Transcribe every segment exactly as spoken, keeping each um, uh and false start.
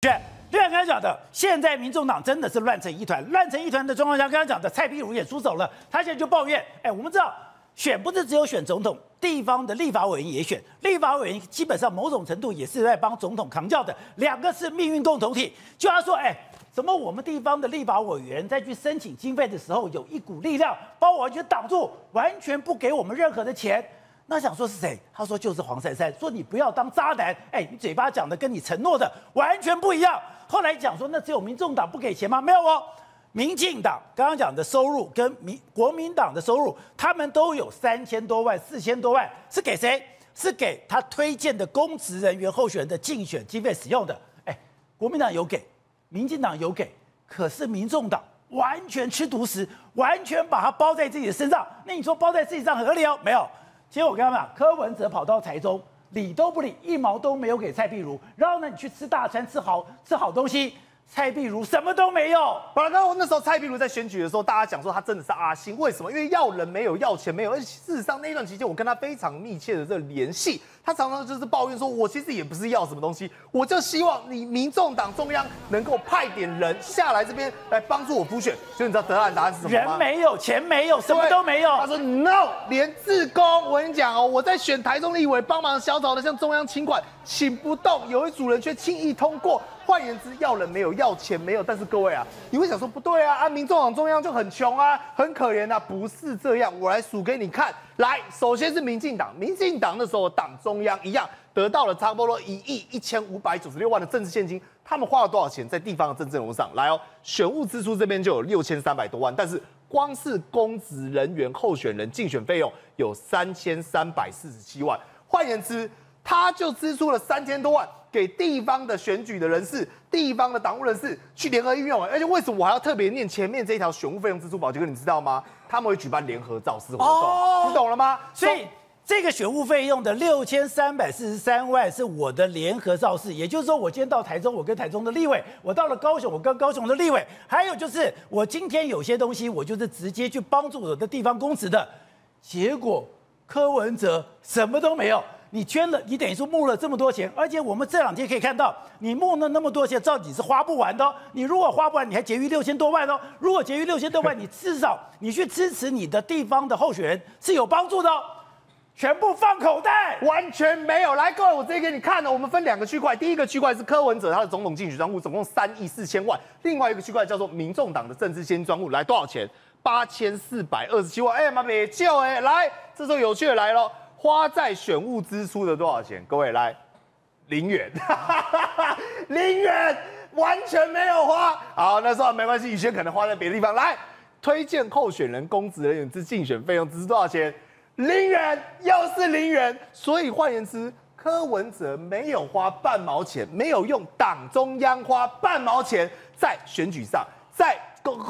是，就像刚才讲的，现在民众党真的是乱成一团，乱成一团的状况下，刚刚讲的蔡壁如也出手了，他现在就抱怨，哎，我们知道选不是只有选总统，地方的立法委员也选，立法委员基本上某种程度也是在帮总统扛轿的，两个是命运共同体。就他说，哎，怎么我们地方的立法委员在去申请经费的时候，有一股力量把我完全挡住，完全不给我们任何的钱。 那想说是谁？他说就是黄珊珊，说你不要当渣男，哎，你嘴巴讲的跟你承诺的完全不一样。后来讲说那只有民众党不给钱吗？没有哦，民进党刚刚讲的收入跟民国民党的收入，他们都有三千多万、四千多万，是给谁？是给他推荐的公职人员候选人的竞选经费使用的。哎，国民党有给，民进党有给，可是民众党完全吃独食，完全把它包在自己的身上。那你说包在自己上合理哦？没有。 结果我跟他们讲，柯文哲跑到台中，理都不理，一毛都没有给蔡壁如。然后呢，你去吃大餐，吃好吃好东西，蔡壁如什么都没有。本来那时候蔡壁如在选举的时候，大家讲说他真的是阿星，为什么？因为要人没有，要钱没有。而且事实上那一段期间，我跟他非常密切的这联系，他常常就是抱怨说，我其实也不是要什么东西，我就希望你民众党中央能够派点人下来这边来帮助我普选。所以你知道得到的答案是什么吗？人没有，钱没有，什么都没有。他说 no， 连自工。 我跟你讲哦，我在选台中立委帮忙小草的，向中央请款，请不动，有一组人却轻易通过。换言之，要人没有，要钱没有。但是各位啊，你会想说不对啊，啊，民众党中央就很穷啊，很可怜啊，不是这样。我来数给你看。来，首先是民进党，民进党那时候党中央一样得到了差不多一亿一千五百九十六万的政治现金，他们花了多少钱在地方的政治人物上？来哦，选务支出这边就有六千三百多万，但是。 光是公职人员候选人竞选费用有三千三百四十七万，换言之，他就支出了三千多万给地方的选举的人士、地方的党务人士去联合运用。而且为什么我还要特别念前面这一条选务费用支出表格？你知道吗？他们会举办联合造势活动，你懂了吗？所以。 这个选务费用的六千三百四十三万是我的联合造势，也就是说，我今天到台中，我跟台中的立委；我到了高雄，我跟高雄的立委。还有就是，我今天有些东西，我就是直接去帮助我的地方公职的。结果柯文哲什么都没有，你捐了，你等于说募了这么多钱，而且我们这两天可以看到，你募了那么多钱，照你是花不完的哦。你如果花不完，你还结余六千多万哦。如果结余六千多万，你至少你去支持你的地方的候选人是有帮助的哦。 全部放口袋，完全没有。来，各位，我直接给你看了。我们分两个区块，第一个区块是柯文哲他的总统竞选专户，总共三亿四千万；另外一个区块叫做民众党的政治先专户，来多少钱？八千四百二十七万。哎、欸，妈没救哎！来，这时候有趣的来了，花在选务支出的多少钱？各位来，零元，零元完全没有花。好，那算没关系，以前可能花在别的地方。来，推荐候选人、公职人员之竞选费用支出多少钱？ 零元又是零元，所以换言之，柯文哲没有花半毛钱，没有用党中央花半毛钱在选举上，在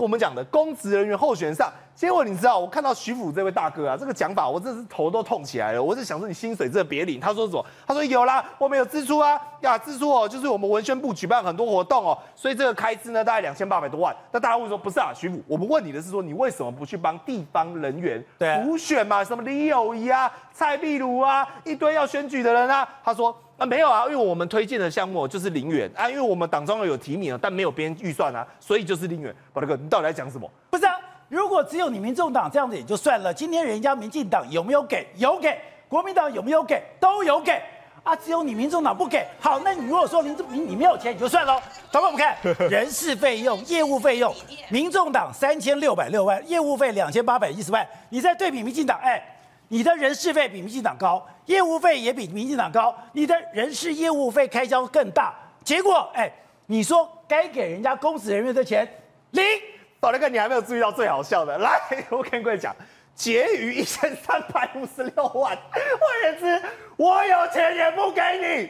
我们讲的公职人员候选人上。结果你知道，我看到徐府这位大哥啊，这个讲法我真是头都痛起来了。我是想说，你薪水这别领。他说什么？他说有啦，我们有支出啊，呀、啊、支出哦，就是我们文宣部举办很多活动哦，所以这个开支呢大概两千八百多万。那大家会说不是啊，徐府，我们问你的是说，你为什么不去帮地方人员补选嘛？什么李友宜啊、蔡壁如啊，一堆要选举的人啊？他说啊没有啊，因为我们推荐的项目就是零元啊，因为我们党中央有提名啊，但没有编预算啊，所以就是零元。宝大哥，你到底在讲什么？不是啊。 如果只有你民众党这样子也就算了，今天人家民进党有没有给？有给，国民党有没有给？都有给啊！只有你民众党不给。好，那你如果说你你你没有钱，你就算了。等会我们看人事费用、业务费用，民众党三千六百六万，业务费两千八百一十万。你再对比民进党，哎，你的人事费比民进党高，业务费也比民进党高，你的人事业务费开销更大。结果，哎，你说该给人家公职人员的钱零。 宝大哥，你还没有注意到最好笑的，来，我跟各位讲，结余一千三百五十六万，换言之，我有钱也不给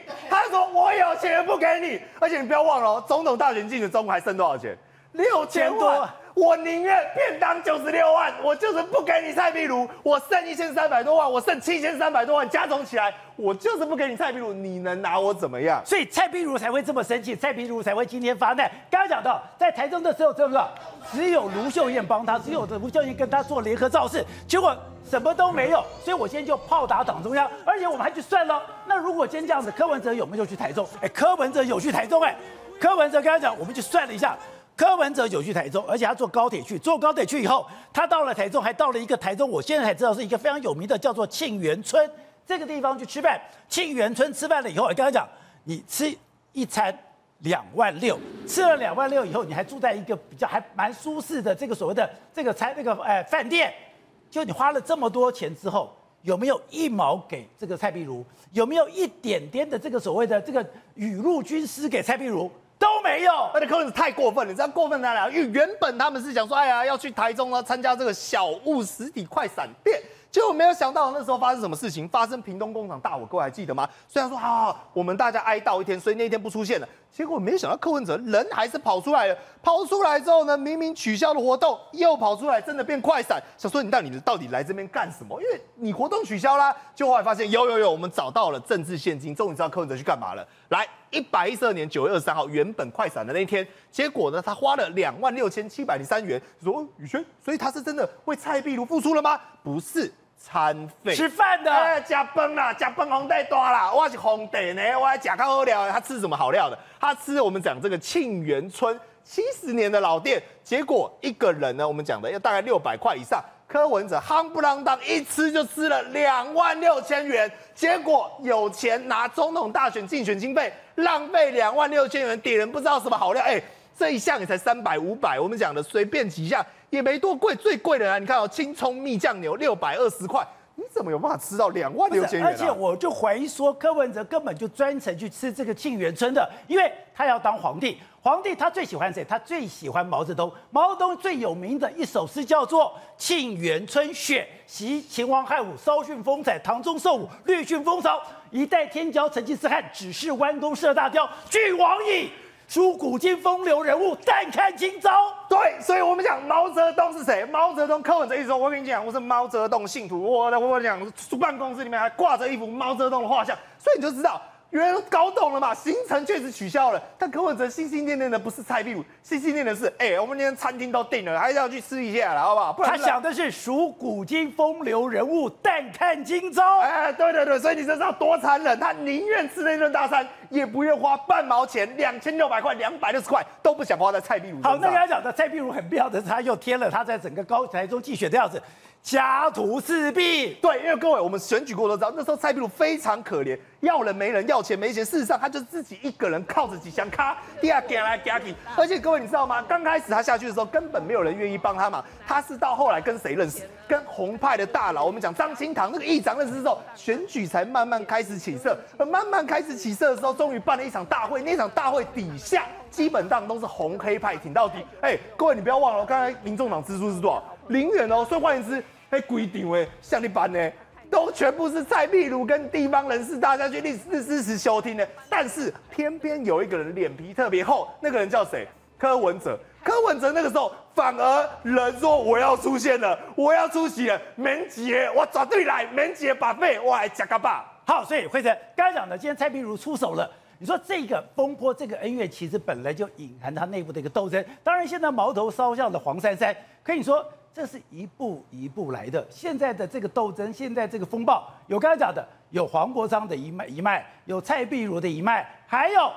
你。他说我有钱也不给你，而且你不要忘了、哦，总统大选竞选中还剩多少钱？六千多。我宁愿便当九十六万，我就是不给你蔡壁如，我剩一千三百多万，我剩七千三百多万，加总起来，我就是不给你蔡壁如，你能拿我怎么样？所以蔡壁如才会这么生气，蔡壁如才会今天发难。刚刚讲到，在台中的时候，知不知道？只有卢秀燕帮他，只有卢秀燕跟他做联合造势，结果什么都没有。所以我现在就炮打党中央，而且我们还去算了。那如果今天这样子，柯文哲有没有去台中？哎，柯文哲有去台中哎、欸。柯文哲刚才讲，我们就算了一下，柯文哲有去台中，而且他坐高铁去，坐高铁去以后，他到了台中，还到了一个台中，我现在才知道是一个非常有名的叫做庆元村这个地方去吃饭。庆元村吃饭了以后，我跟他讲，你吃一餐。 两万六，吃了两万六以后，你还住在一个比较还蛮舒适的这个所谓的这个餐那个呃饭店，就你花了这么多钱之后，有没有一毛给这个蔡壁如？有没有一点点的这个所谓的这个雨露均施给蔡壁如？ 都没有，而且柯文哲太过分了，你知道过分在哪？因为原本他们是想说，哎呀，要去台中呢参加这个小物实体快闪店，结果没有想到那时候发生什么事情，发生屏东工厂大火，各位还记得吗？虽然说好好，我们大家哀悼一天，所以那一天不出现了，结果没想到柯文哲人还是跑出来了，跑出来之后呢，明明取消了活动，又跑出来，真的变快闪，想说你到底到底来这边干什么？因为你活动取消啦，就后来发现有有有，我们找到了政治现金，终于知道柯文哲去干嘛了，来。 一百一十二年九月二十三号，原本快闪的那一天，结果呢，他花了两万六千七百零三元。说、哦、宇轩，所以他是真的为蔡壁如付出了吗？不是，餐费吃饭的，哎，假崩啦，假崩红带多啦，我是红带呢，我还假靠好料。他吃什么好料的？他吃我们讲这个庆元村七十年的老店，结果一个人呢，我们讲的要大概六百块以上。 柯文哲夯不啷当一吃就吃了两万六千元，结果有钱拿总统大选竞选经费，浪费两万六千元，点人不知道什么好料。哎、欸，这一项也才三百五百，我们讲的随便几项也没多贵，最贵的啊，你看哦，青葱蜜酱牛六百二十块，你怎么有办法吃到两万六千元、啊？而且我就怀疑说，柯文哲根本就专程去吃这个庆元村的，因为他要当皇帝。 皇帝他最喜欢谁？他最喜欢毛泽东。毛泽东最有名的一首诗叫做《沁园春·雪》，习秦王汉武，稍逊风采；唐宗寿武，绿逊风骚。一代天骄成吉思汗，只是弯弓射大雕。俱往矣，书古今风流人物，但看今朝。对，所以我们讲毛泽东是谁？毛泽东，柯文哲一直说，我跟你讲，我是毛泽东信徒。我的，我讲，办公室里面还挂着一幅毛泽东的画像，所以你就知道。 原来都搞懂了嘛，行程确实取消了，但柯文哲心心念念的不是蔡壁如，心心念的是，哎、欸，我们今天餐厅都定了，还是要去吃一下了，好不好？不然他想的是数古今风流人物，但看今朝。哎、欸，对对对，所以你知道多残忍，他宁愿吃那顿大餐，也不愿花半毛钱，两千六百块、两百六十块都不想花在蔡壁如。好，那刚才讲的蔡壁如很妙的是，他又贴了他在整个高台中竞选的样子。 家徒四壁，对，因为各位我们选举过都知道，那时候蔡壁如非常可怜，要人没人，要钱没钱。事实上，他就是自己一个人靠着几箱咖，第二点来点去。而且各位你知道吗？刚开始他下去的时候，根本没有人愿意帮他嘛。他是到后来跟谁认识？跟红派的大佬，我们讲张清堂那个议长认识之后，选举才慢慢开始起色。而慢慢开始起色的时候，终于办了一场大会，那场大会底下基本上都是红黑派挺到底。哎，各位你不要忘了，刚才民众党支出是多少？ 零元哦，所以换言之，哎，规定哎，像你班呢，都全部是蔡壁如跟地方人士大家去支持收听的。但是偏偏有一个人脸皮特别厚，那个人叫谁？柯文哲。柯文哲那个时候反而人说我要出现了，我要出席了，免姐我绝对来，免姐把费我来吃个饱。好，所以惠成刚才讲的，今天蔡壁如出手了。 你说这个风波，这个恩怨，其实本来就隐含它内部的一个斗争。当然，现在矛头烧向了黄珊珊，可以说这是一步一步来的。现在的这个斗争，现在这个风暴，有刚才讲的，有黄国昌的一脉一脉，有蔡壁如的一脉，还有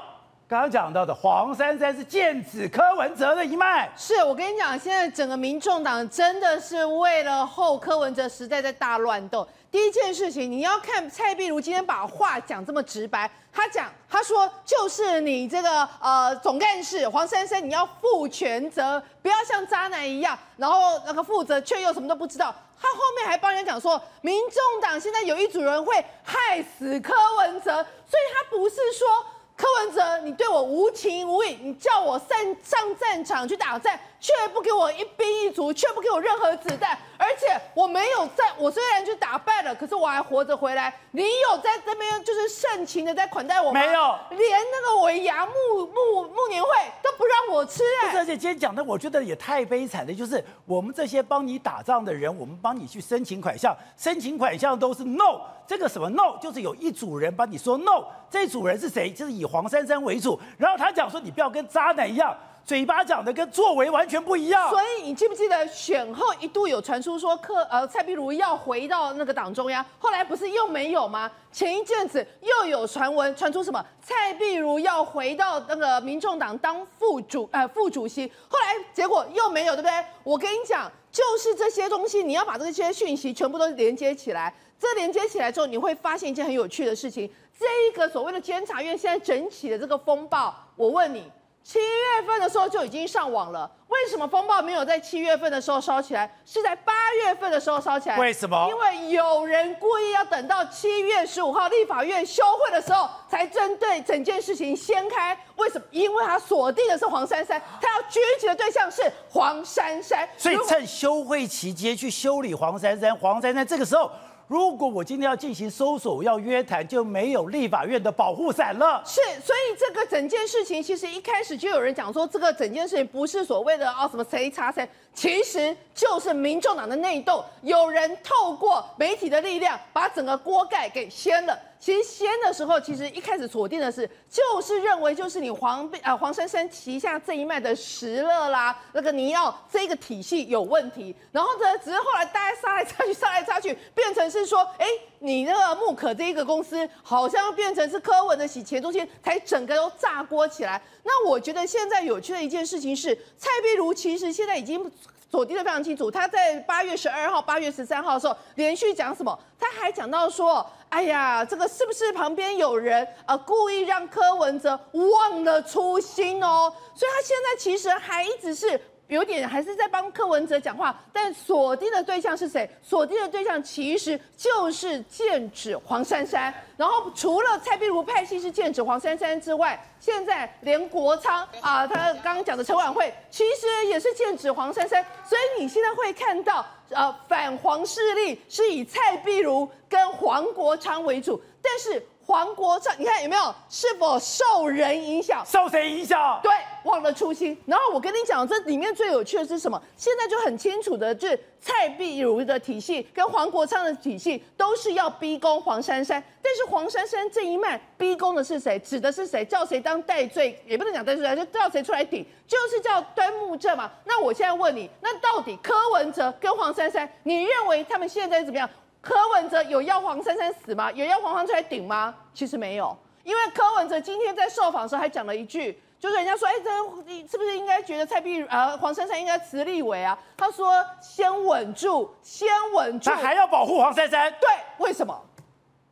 刚刚讲到的黄珊珊是剑指柯文哲的一脉。是我跟你讲，现在整个民众党真的是为了后柯文哲时代在大乱斗。 第一件事情，你要看蔡壁如今天把话讲这么直白，他讲，他说就是你这个呃总干事黄珊珊，你要负全责，不要像渣男一样，然后那个负责却又什么都不知道。他后面还帮人讲说，民众党现在有一组人会害死柯文哲，所以他不是说柯文哲你对我无情无义，你叫我上上战场去打战，却不给我一兵一卒，却不给我任何子弹。 而且我没有在，我虽然去打败了，可是我还活着回来。你有在这边就是盛情的在款待我吗？没有，连那个尾牙木木木年会都不让我吃哎、欸。而且今天讲的，我觉得也太悲惨了，就是我们这些帮你打仗的人，我们帮你去申请款项，申请款项都是 no。这个什么 no， 就是有一组人帮你说 no。这组人是谁？就是以黄珊珊为主，然后他讲说你不要跟渣男一样。嘴巴讲的跟作为完全不一样。所以你记不记得选后一度有传出说柯呃蔡壁如要回到那个党中央，后来不是又没有吗？前一阵子又有传闻传出什么蔡壁如要回到那个民众党当副主呃副主席，后来结果又没有，对不对？我跟你讲，就是这些东西，你要把这些讯息全部都连接起来。 这连接起来之后，你会发现一件很有趣的事情。这一个所谓的监察院现在整起的这个风暴，我问你，七月份的时候就已经上网了，为什么风暴没有在七月份的时候烧起来，是在八月份的时候烧起来？为什么？因为有人故意要等到七月十五号立法院休会的时候，才针对整件事情掀开。为什么？因为他锁定的是黄珊珊，他要狙击的对象是黄珊珊，所以趁休会期间去修理黄珊珊。黄珊珊这个时候。 如果我今天要进行搜索，要约谈，就没有立法院的保护伞了。是，所以这个整件事情，其实一开始就有人讲说，这个整件事情不是所谓的啊什么谁插谁，其实就是民众党的内斗，有人透过媒体的力量，把整个锅盖给掀了。 其实先的时候，其实一开始锁定的是，就是认为就是你黄呃黄珊珊旗下这一脉的石勒啦，那个尼奥这个体系有问题。然后呢，只是后来大家杀来杀去，杀来杀去，变成是说，哎，你那个木可这一个公司，好像变成是柯文的洗钱中心，才整个都炸锅起来。那我觉得现在有趣的一件事情是，蔡壁如其实现在已经。 锁定的非常清楚，他在八月十二号、八月十三号的时候连续讲什么？他还讲到说：“哎呀，这个是不是旁边有人呃故意让柯文哲忘了初心哦？”所以他现在其实还一直是有点还是在帮柯文哲讲话，但锁定的对象是谁？锁定的对象其实就是剑指黄珊珊。然后除了蔡壁如派系是剑指黄珊珊之外， 现在连国昌啊，他刚刚讲的陈婉慧，其实也是剑指黄珊珊，所以你现在会看到，呃，反黄势力是以蔡壁如跟黄国昌为主，但是黄国昌，你看有没有是否受人影响？受谁影响？对，忘了初心。然后我跟你讲，这里面最有趣的是什么？现在就很清楚的，就是蔡壁如的体系跟黄国昌的体系都是要逼宫黄珊珊，但是黄珊珊这一脉逼宫的是谁？指的是谁？叫谁当 当代罪也不能讲代罪，就叫谁出来顶，就是叫端木正嘛。那我现在问你，那到底柯文哲跟黄珊珊，你认为他们现在怎么样？柯文哲有要黄珊珊死吗？有要黄珊珊出来顶吗？其实没有，因为柯文哲今天在受访的时候还讲了一句，就是人家说，哎、欸，这是不是应该觉得蔡壁如啊黄珊珊应该辞立委啊？他说先稳住，先稳住，他还要保护黄珊珊。对，为什么？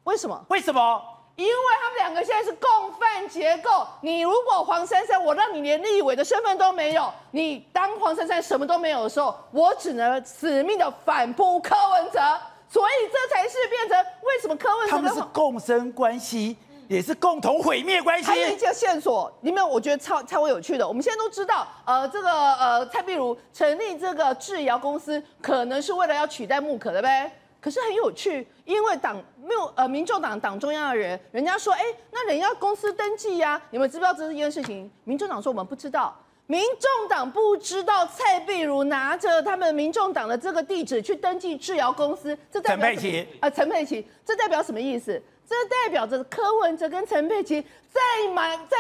为什么？为什么？ 因为他们两个现在是共犯结构，你如果黄珊珊，我让你连立委的身份都没有，你当黄珊珊什么都没有的时候，我只能死命的反扑柯文哲，所以这才是变成为什么柯文哲他们是共生关系，也是共同毁灭关系。还有一件线索，你们我觉得超超有趣的，我们现在都知道，呃，这个呃蔡壁如成立这个智瑶公司，可能是为了要取代木可的呗。 可是很有趣，因为党没有呃，民众党党中央的人，人家说，哎，那人家公司登记呀、啊，你们知不知道这是一件事情？民众党说我们不知道，民众党不知道蔡壁如拿着他们民众党的这个地址去登记智瑶公司，这代表陈佩琪啊，陈佩琪，这代表什么意思？这代表着柯文哲跟陈佩琪在满在。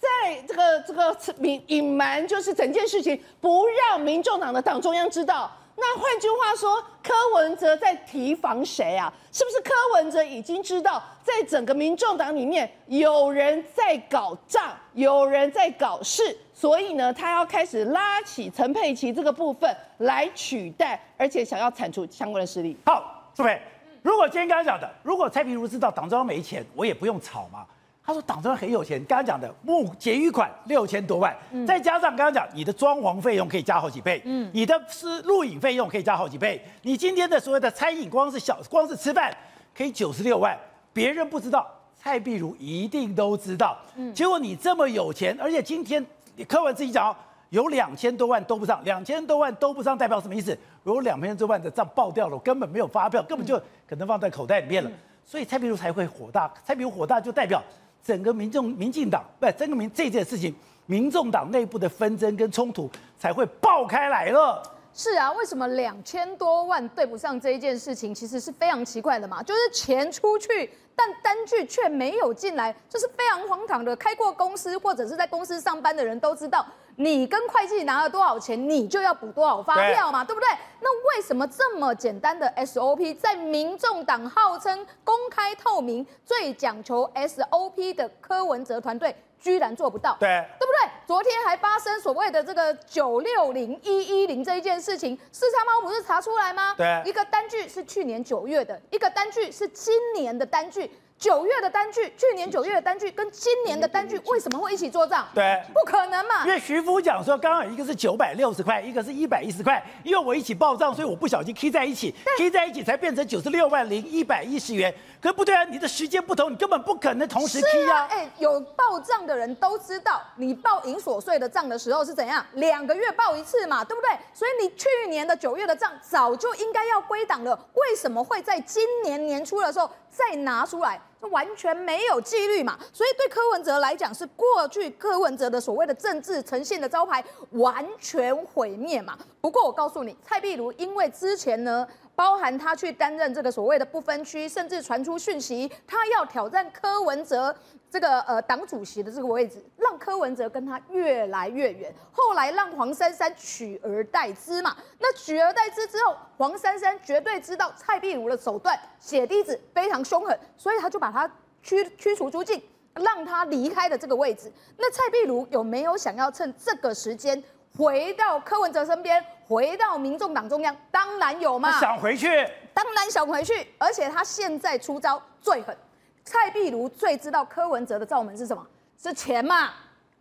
在这个这个隐隐瞒，就是整件事情不让民众党的党中央知道。那换句话说，柯文哲在提防谁啊？是不是柯文哲已经知道，在整个民众党里面有人在搞账，有人在搞事，所以呢，他要开始拉起陈佩琪这个部分来取代，而且想要铲除相关的势力。好，苏培，如果今天刚刚讲的，如果蔡壁如知道党中央没钱，我也不用吵嘛。 他说：“党中央很有钱，刚刚讲的募结余款六千多万，嗯、再加上刚刚讲你的装潢费用可以加好几倍，嗯，你的是录影费用可以加好几倍，你今天的所谓的餐饮光是小光是吃饭可以九十六万，别人不知道，蔡壁如一定都知道。嗯、结果你这么有钱，而且今天柯文自己讲有两千多万都不上，两千多万都不上代表什么意思？如果两千多万的账爆掉了，根本没有发票，根本就可能放在口袋里面了，嗯、所以蔡壁如才会火大。蔡壁如火大就代表。” 整个民众、民进党不，整个民这件事情，民众党内部的纷争跟冲突才会爆开来了。是啊，为什么两千多万对不上这一件事情，其实是非常奇怪的嘛，就是钱出去。 但单据却没有进来，就是非常荒唐的。开过公司或者是在公司上班的人都知道，你跟会计拿了多少钱，你就要补多少发票嘛， 对, 对不对？那为什么这么简单的 S O P， 在民众党号称公开透明、最讲求 S O P 的柯文哲团队，居然做不到？对，对不对？昨天还发生所谓的这个九六零一一零这一件事情，四叉猫不是查出来吗？对，一个单据是去年九月的，一个单据是今年的单据。 九月的单据，去年九月的单据跟今年的单据为什么会一起做账？对，不可能嘛！因为徐夫讲说，刚好一个是九百六十块，一个是一百一十块，因为我一起报账，所以我不小心 K 在一起 ，K 在一起才变成九十六万零一百一十元。可是不对啊，你的时间不同，你根本不可能同时 K 啊！哎、啊欸，有报账的人都知道，你报营所税的账的时候是怎样，两个月报一次嘛，对不对？所以你去年的九月的账早就应该要归档了，为什么会在今年年初的时候再拿出来？ 完全没有纪律嘛，所以对柯文哲来讲，是过去柯文哲的所谓的政治呈现的招牌完全毁灭嘛。不过我告诉你，蔡壁如因为之前呢，包含他去担任这个所谓的不分区，甚至传出讯息，他要挑战柯文哲这个呃党主席的这个位置，让柯文哲跟他越来越远。后来让黄珊珊取而代之嘛，那取而代之之后，黄珊珊绝对知道蔡壁如的手段，血滴子非常凶狠，所以他就把。 把他驱驱逐出境，让他离开的这个位置。那蔡壁如有没有想要趁这个时间回到柯文哲身边，回到民众党中央？当然有嘛，想回去，当然想回去。而且他现在出招最狠，蔡壁如最知道柯文哲的罩门是什么？是钱嘛，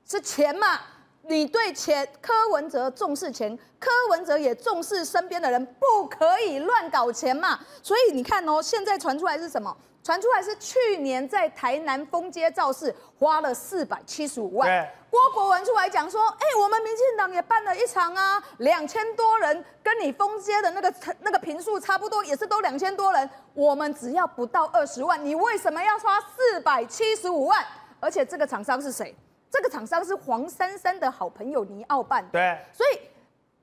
是钱嘛。 你对钱，柯文哲重视钱，柯文哲也重视身边的人，不可以乱搞钱嘛。所以你看哦，现在传出来是什么？传出来是去年在台南封街造势花了四百七十五万。郭国文出来讲说，哎、欸，我们民进党也办了一场啊，两千多人，跟你封街的那个那个坪数差不多，也是都两千多人，我们只要不到二十万，你为什么要花四百七十五万？而且这个厂商是谁？ 这个厂商是黄珊珊的好朋友倪傲办，对，所以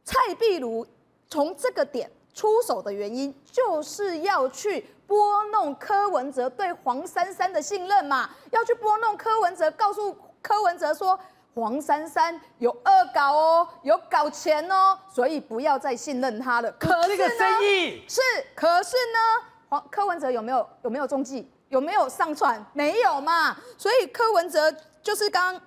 蔡壁如从这个点出手的原因，就是要去拨弄柯文哲对黄珊珊的信任嘛，要去拨弄柯文哲，告诉柯文哲说黄珊珊有恶搞哦，有搞钱哦，所以不要再信任他了。可是呢，这个生意是，可是呢，黄柯文哲有没有有没有中计，有没有上船？没有嘛，所以柯文哲就是刚。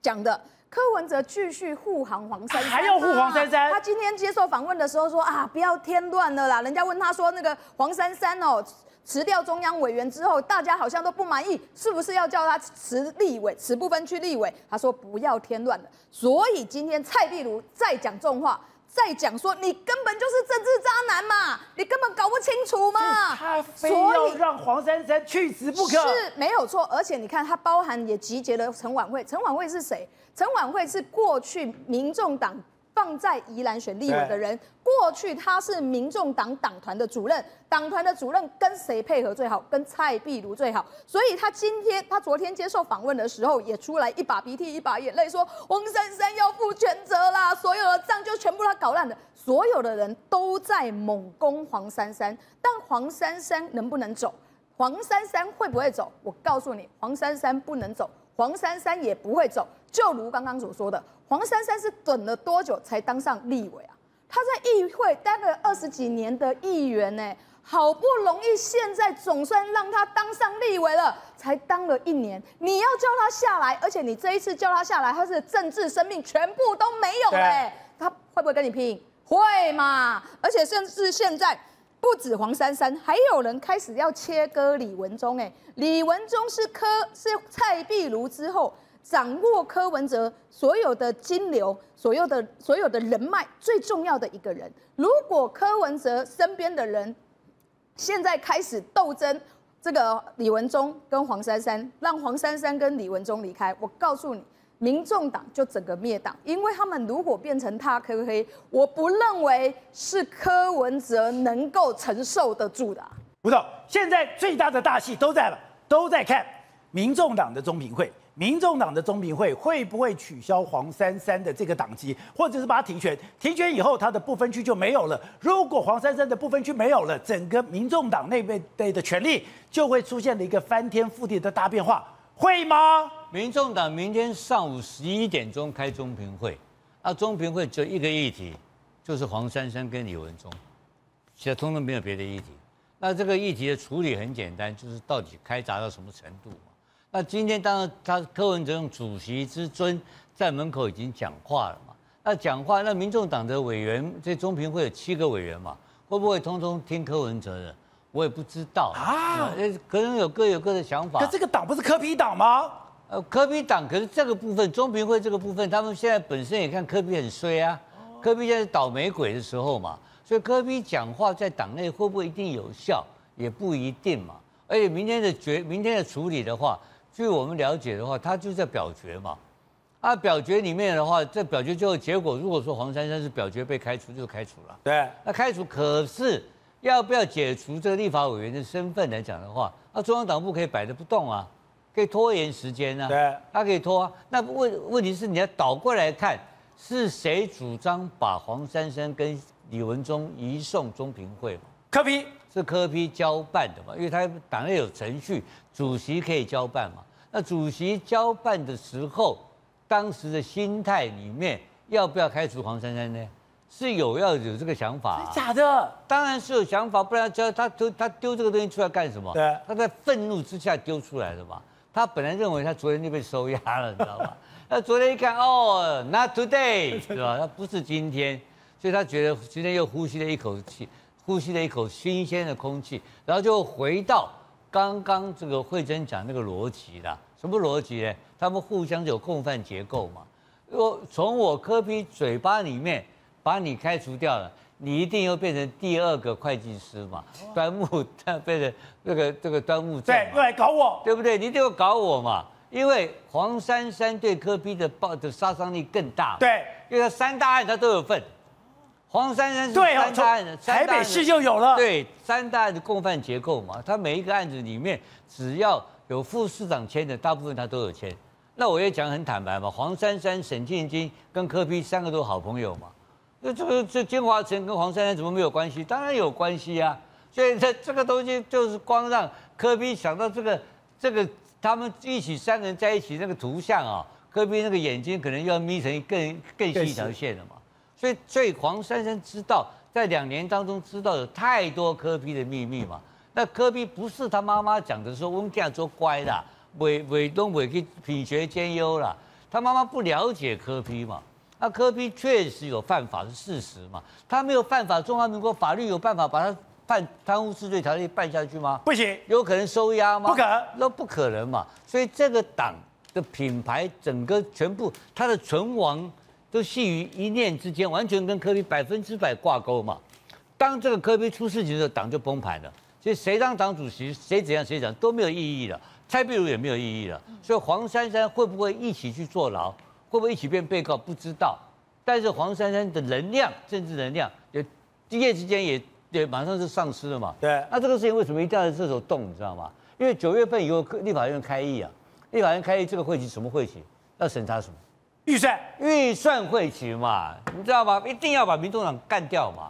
讲的柯文哲继续护航黄珊珊，还要护黄珊珊。他今天接受访问的时候说啊，不要添乱了啦。人家问他说，那个黄珊珊哦，辞掉中央委员之后，大家好像都不满意，是不是要叫他辞立委，辞不分区立委？他说不要添乱了。所以今天蔡壁如再讲重话。 再讲说，你根本就是政治渣男嘛，你根本搞不清楚嘛，他非要让黄珊珊去死不可，是没有错。而且你看，他包含也集结了陈琬惠，陈琬惠是谁？陈琬惠是过去民众党放在宜兰选立委的人，过去他是民众党党团的主任，党团的主任跟谁配合最好？跟蔡壁如最好。所以他今天，他昨天接受访问的时候，也出来一把鼻涕一把眼泪，说黄珊珊要负全责啦，所有的账就全部他。 搞烂的，所有的人都在猛攻黄珊珊，但黄珊珊能不能走？黄珊珊会不会走？我告诉你，黄珊珊不能走，黄珊珊也不会走。就如刚刚所说的，黄珊珊是等了多久才当上立委啊？她在议会当了二十几年的议员呢、欸，好不容易现在总算让她当上立委了，才当了一年，你要叫她下来，而且你这一次叫她下来，她是政治生命全部都没有嘞、欸。 他会不会跟你拼？会嘛！而且甚至现在不止黄珊珊，还有人开始要切割李文忠、欸。哎，李文忠是柯是蔡壁如之后掌握柯文哲所有的金流、所有的所有的人脉最重要的一个人。如果柯文哲身边的人现在开始斗争，这个李文忠跟黄珊珊，让黄珊珊跟李文忠离开，我告诉你。 民众党就整个灭党，因为他们如果变成踏柯黑，我不认为是柯文哲能够承受得住的、啊。吴总，现在最大的大戏都在了，都在看民众党的中评会。民众党的中评会会不会取消黄珊珊的这个党籍，或者是把它停权？停权以后，他的不分区就没有了。如果黄珊珊的不分区没有了，整个民众党内部的权力就会出现了一个翻天覆地的大变化，会吗？民众党明天上午十一点钟开中评会，啊，中评会只有一个议题，就是黄珊珊跟李文忠，其他通通没有别的议题。 那这个议题的处理很简单，就是到底开闸到什么程度嘛？那今天当然他柯文哲用主席之尊在门口已经讲话了嘛。那讲话，那民众党的委员，这中评会有七个委员嘛，会不会通通听柯文哲的？我也不知道啊，可能有各有各的想法。可这个党不是柯 P 党吗？呃，柯 P 党，可是这个部分中评会这个部分，他们现在本身也看柯 P 很衰啊，柯 P 现在是倒霉鬼的时候嘛。 所以柯 P 讲话在党内会不会一定有效，也不一定嘛。而且明天的决，明天的处理的话，据我们了解的话，他就在表决嘛。啊，表决里面的话，这表决最后结果，如果说黄珊珊是表决被开除，就开除了。对。那开除，可是要不要解除这个立法委员的身份来讲的话，那、啊、中央党部可以摆得不动啊，可以拖延时间啊。对。他可以拖啊。那问问题是你要倒过来看，是谁主张把黄珊珊跟 李文忠移送中评会嘛？柯 P 是柯 P 交办的嘛？因为他党内有程序，主席可以交办嘛。那主席交办的时候，当时的心态里面，要不要开除黄珊珊呢？是有要有这个想法、啊，假的？当然是有想法，不然叫他丢他丢这个东西出来干什么？对，他在愤怒之下丢出来的嘛。他本来认为他昨天就被收押了，你知道吗？那昨天一看，哦 ，not today， 是吧？他不是今天。 所以他觉得今天又呼吸了一口气，呼吸了一口新鲜的空气，然后就回到刚刚这个慧珍讲那个逻辑啦。什么逻辑呢？他们互相有共犯结构嘛。我从我柯 P 嘴巴里面把你开除掉了，你一定又变成第二个会计师嘛，端木变成这个这个端木正，对，又来搞我，对不对？你一定要搞我嘛。 因为黄珊珊对柯 P 的爆的杀伤力更大，对，因为他三大案他都有份。 黄珊珊是三大案的，台北市就有了。对，三大案的共犯结构嘛，他每一个案子里面，只要有副市长签的，大部分他都有签。那我也讲很坦白嘛，黄珊珊、沈庆京跟柯 P 三个都是好朋友嘛。那这个这金华城跟黄珊珊怎么没有关系？当然有关系啊。所以这这个东西就是光让柯 P 想到这个这个他们一起三个人在一起那个图像啊，柯 P 那个眼睛可能要眯成更更细一条线了嘛。 所以，所以黄珊珊知道，在两年当中知道有太多柯 P 的秘密嘛。那柯 P 不是他妈妈讲的说温家做乖啦，伪伪东伪去品学兼优啦。他妈妈不了解柯 P 嘛。那柯 P 确实有犯法是事实嘛。他没有犯法，中华民国法律有办法把他判贪污治罪条例办下去吗？不行，有可能收押吗？不可能，那不可能嘛。所以这个党的品牌整个全部它的存亡。 都系于一念之间，完全跟柯 P 百分之百挂钩嘛。当这个柯 P 出事情的时候，党就崩盘了。所以谁当党主席，谁怎样谁讲都没有意义了，蔡壁如也没有意义了。所以黄珊珊会不会一起去坐牢，会不会一起变被告，不知道。但是黄珊珊的能量，政治能量也一夜之间也也马上就丧失了嘛。对。那这个事情为什么一定要这手动，你知道吗？因为九月份以后立法院开议啊，立法院开议这个会期什么会期？要审查什么？ 预算预算会期嘛，你知道吗？一定要把民众党干掉嘛，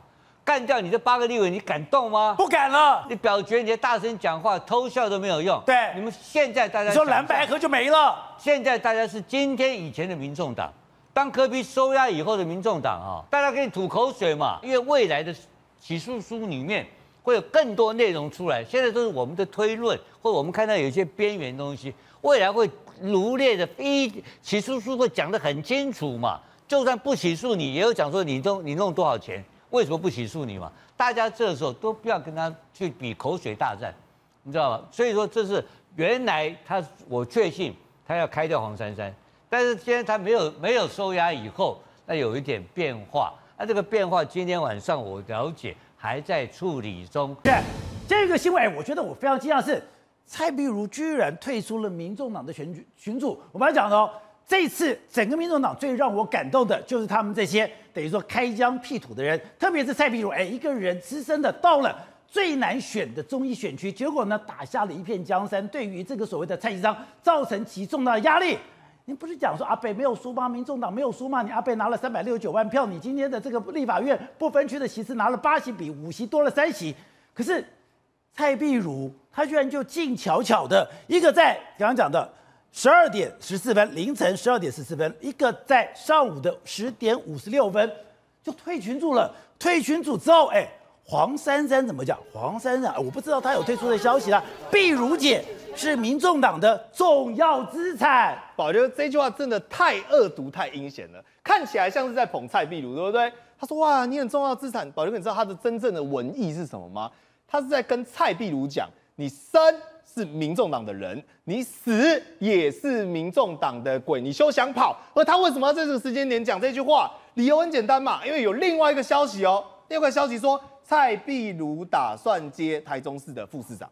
干掉你这八个立委，你敢动吗？不敢了。你表决，你大声讲话、偷笑都没有用。对，你们现在大家说蓝白合就没了。现在大家是今天以前的民众党，当柯 P 收押以后的民众党啊，大家可以吐口水嘛，因为未来的起诉书里面会有更多内容出来。现在都是我们的推论，或者我们看到有一些边缘东西，未来会。 罗列的一起诉书会讲得很清楚嘛，就算不起诉你，也有讲说你弄你弄多少钱，为什么不起诉你嘛？大家这时候都不要跟他去比口水大战，你知道吗？所以说这是原来他我确信他要开掉黄珊珊，但是今天他没有没有收押以后，那有一点变化，那这个变化今天晚上我了解还在处理中。对，这个新闻我觉得我非常惊讶是。 蔡壁如居然退出了民众党的选举群组。我们要讲的哦，这次整个民众党最让我感动的就是他们这些等于说开疆辟土的人，特别是蔡壁如，哎，一个人资深的到了最难选的中一选区，结果呢打下了一片江山，对于这个所谓的蔡其昌造成其重大的压力。 您不是讲说阿北没有输吗？民众党没有输吗？你阿北拿了三百六十九万票，你今天的这个立法院不分区的席次拿了八席，比五席多了三席。可是蔡壁如他居然就静悄悄的，一个在刚刚讲的十二点十四分，凌晨十二点十四分，一个在上午的十点五十六分就退群组了。退群组之后，哎，黄珊珊怎么讲？黄珊珊，我不知道她有退出的消息啦。壁如姐。 是民众党的重要资产。宝觉得这句话真的太恶毒、太阴险了，看起来像是在捧蔡壁如，对不对？他说：“哇，你很重要的资产。”宝觉，你知道他的真正的文意是什么吗？他是在跟蔡壁如讲：“你生是民众党的人，你死也是民众党的鬼，你休想跑。”而他为什么要在这个时间点讲这句话？理由很简单嘛，因为有另外一个消息哦，另外一个消息说蔡壁如打算接台中市的副市长，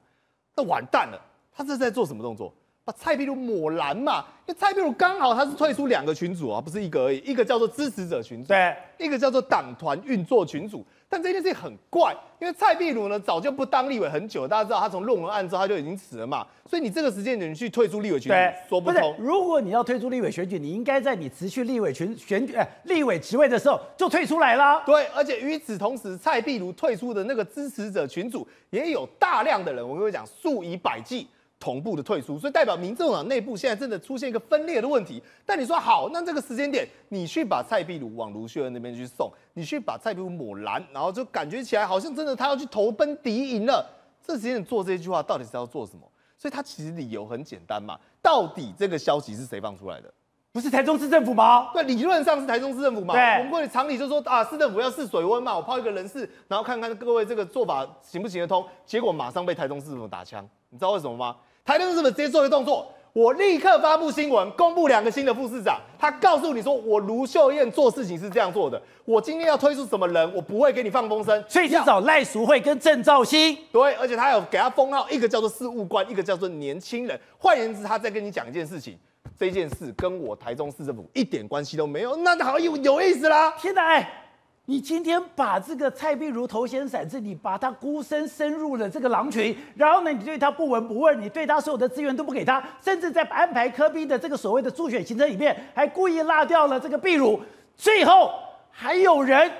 那完蛋了。 他这是在做什么动作？把蔡壁如抹蓝嘛？因为蔡壁如刚好他是退出两个群组啊，不是一个而已，一个叫做支持者群组，对，一个叫做党团运作群组。但这件事情很怪，因为蔡壁如呢早就不当立委很久，大家知道他从论文案之后他就已经辞了嘛，所以你这个时间点去退出立委群组说不通。如果你要退出立委选举，你应该在你辞去立委群选举、哎、立委职位的时候就退出来啦。对，而且与此同时，蔡壁如退出的那个支持者群组也有大量的人，我跟你讲数以百计。 同步的退出，所以代表民众党内部现在真的出现一个分裂的问题。但你说好，那这个时间点，你去把蔡壁如往卢秀燕那边去送，你去把蔡壁如抹蓝，然后就感觉起来好像真的他要去投奔敌营了。这时间点做这句话到底是要做什么？所以他其实理由很简单嘛，到底这个消息是谁放出来的？ 不是台中市政府吗？对，理论上是台中市政府嘛。对，我们过去常理就说啊，市政府要试水温嘛，我抛一个人事，然后看看各位这个做法行不行得通。结果马上被台中市政府打枪，你知道为什么吗？台中市政府直接做一个动作，我立刻发布新闻，公布两个新的副市长。他告诉你说，我卢秀燕做事情是这样做的，我今天要推出什么人，我不会给你放风声。所以是找赖淑慧跟郑兆兴。对，而且他有给他封号，一个叫做事务官，一个叫做年轻人。换言之，他在跟你讲一件事情。 这件事跟我台中市政府一点关系都没有，那好有有意思啦！天哪，哎，你今天把这个蔡壁如头衔闪翅，你把他孤身深入了这个狼群，然后呢，你对他不闻不问，你对他所有的资源都不给他，甚至在安排柯 P 的这个所谓的助选行程里面，还故意落掉了这个壁如，最后还有人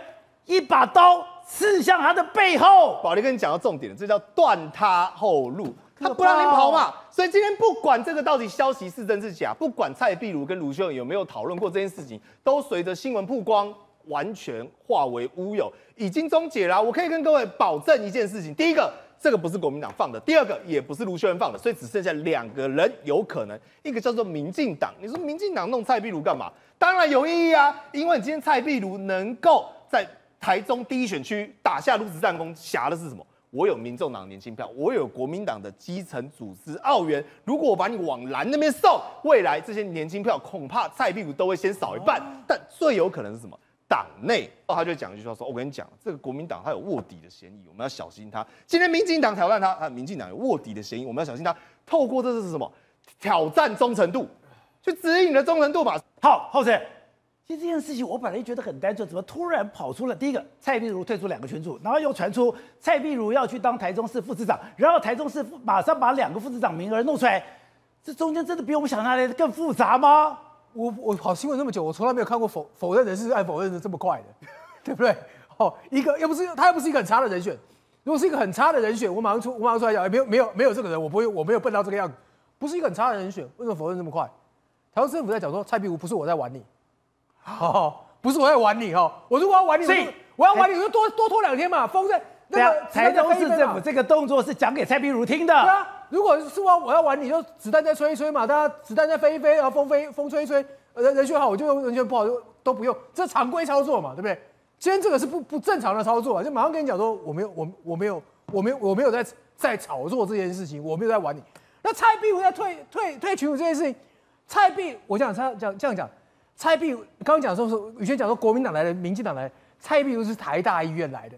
一把刀刺向他的背后。宝丽跟你讲到重点了，这叫断他后路。 他不让你跑嘛，所以今天不管这个到底消息是真是假，不管蔡壁如跟卢秀燕有没有讨论过这件事情，都随着新闻曝光完全化为乌有，已经终结了。我可以跟各位保证一件事情：第一个，这个不是国民党放的；第二个，也不是卢秀燕放的。所以只剩下两个人有可能，一个叫做民进党。你说民进党弄蔡壁如干嘛？当然有意义啊，因为你今天蔡壁如能够在台中第一选区打下如此战功，挟的是什么？ 我有民众党年轻票，我有国民党的基层组织澳元。如果我把你往蓝那边送，未来这些年轻票恐怕蔡壁如都会先少一半。哦、但最有可能是什么？党内哦，他就讲一句话说：“我跟你讲，这个国民党他有卧底的嫌疑，我们要小心他。今天民进党挑战他，啊，民进党有卧底的嫌疑，我们要小心他。透过这是什么？挑战忠诚度，去指引你的忠诚度吧。”好，后生。 其实这件事情我本来觉得很单纯，怎么突然跑出了第一个蔡壁如退出两个群组，然后又传出蔡壁如要去当台中市副市长，然后台中市马上把两个副市长名额弄出来，这中间真的比我们想象的更复杂吗？我我跑新闻那么久，我从来没有看过否否认人事按否认的这么快的，对不对？哦，一个又不是他又不是一个很差的人选，如果是一个很差的人选，我马上出我马上出来讲，哎，没有没有没有这个人，我不会我没有笨到这个样子，不是一个很差的人选，为什么否认这么快？台中市政府在讲说蔡壁如不是我在玩你。 哦，不是我在玩你哦，我如果要玩你，所以我要玩你，我就多多拖两天嘛。风在那个台中市政府这个动作是讲给蔡壁如听的。对啊，如果是我我要玩你，就子弹再吹一吹嘛，大家子弹再飞一飞，然后风飞风吹一吹，人人选好我就用，人选不好就都不用，这常规操作嘛，对不对？今天这个是不不正常的操作啊，就马上跟你讲说我没有我我没有我没有我没有在在炒作这件事情，我没有在玩你。那蔡壁如在退退退群组这件事情，蔡壁我讲他讲这样讲。 蔡壁如刚刚讲说说，宇轩讲说国民党来的，民进党来的，蔡壁如是台大医院来的，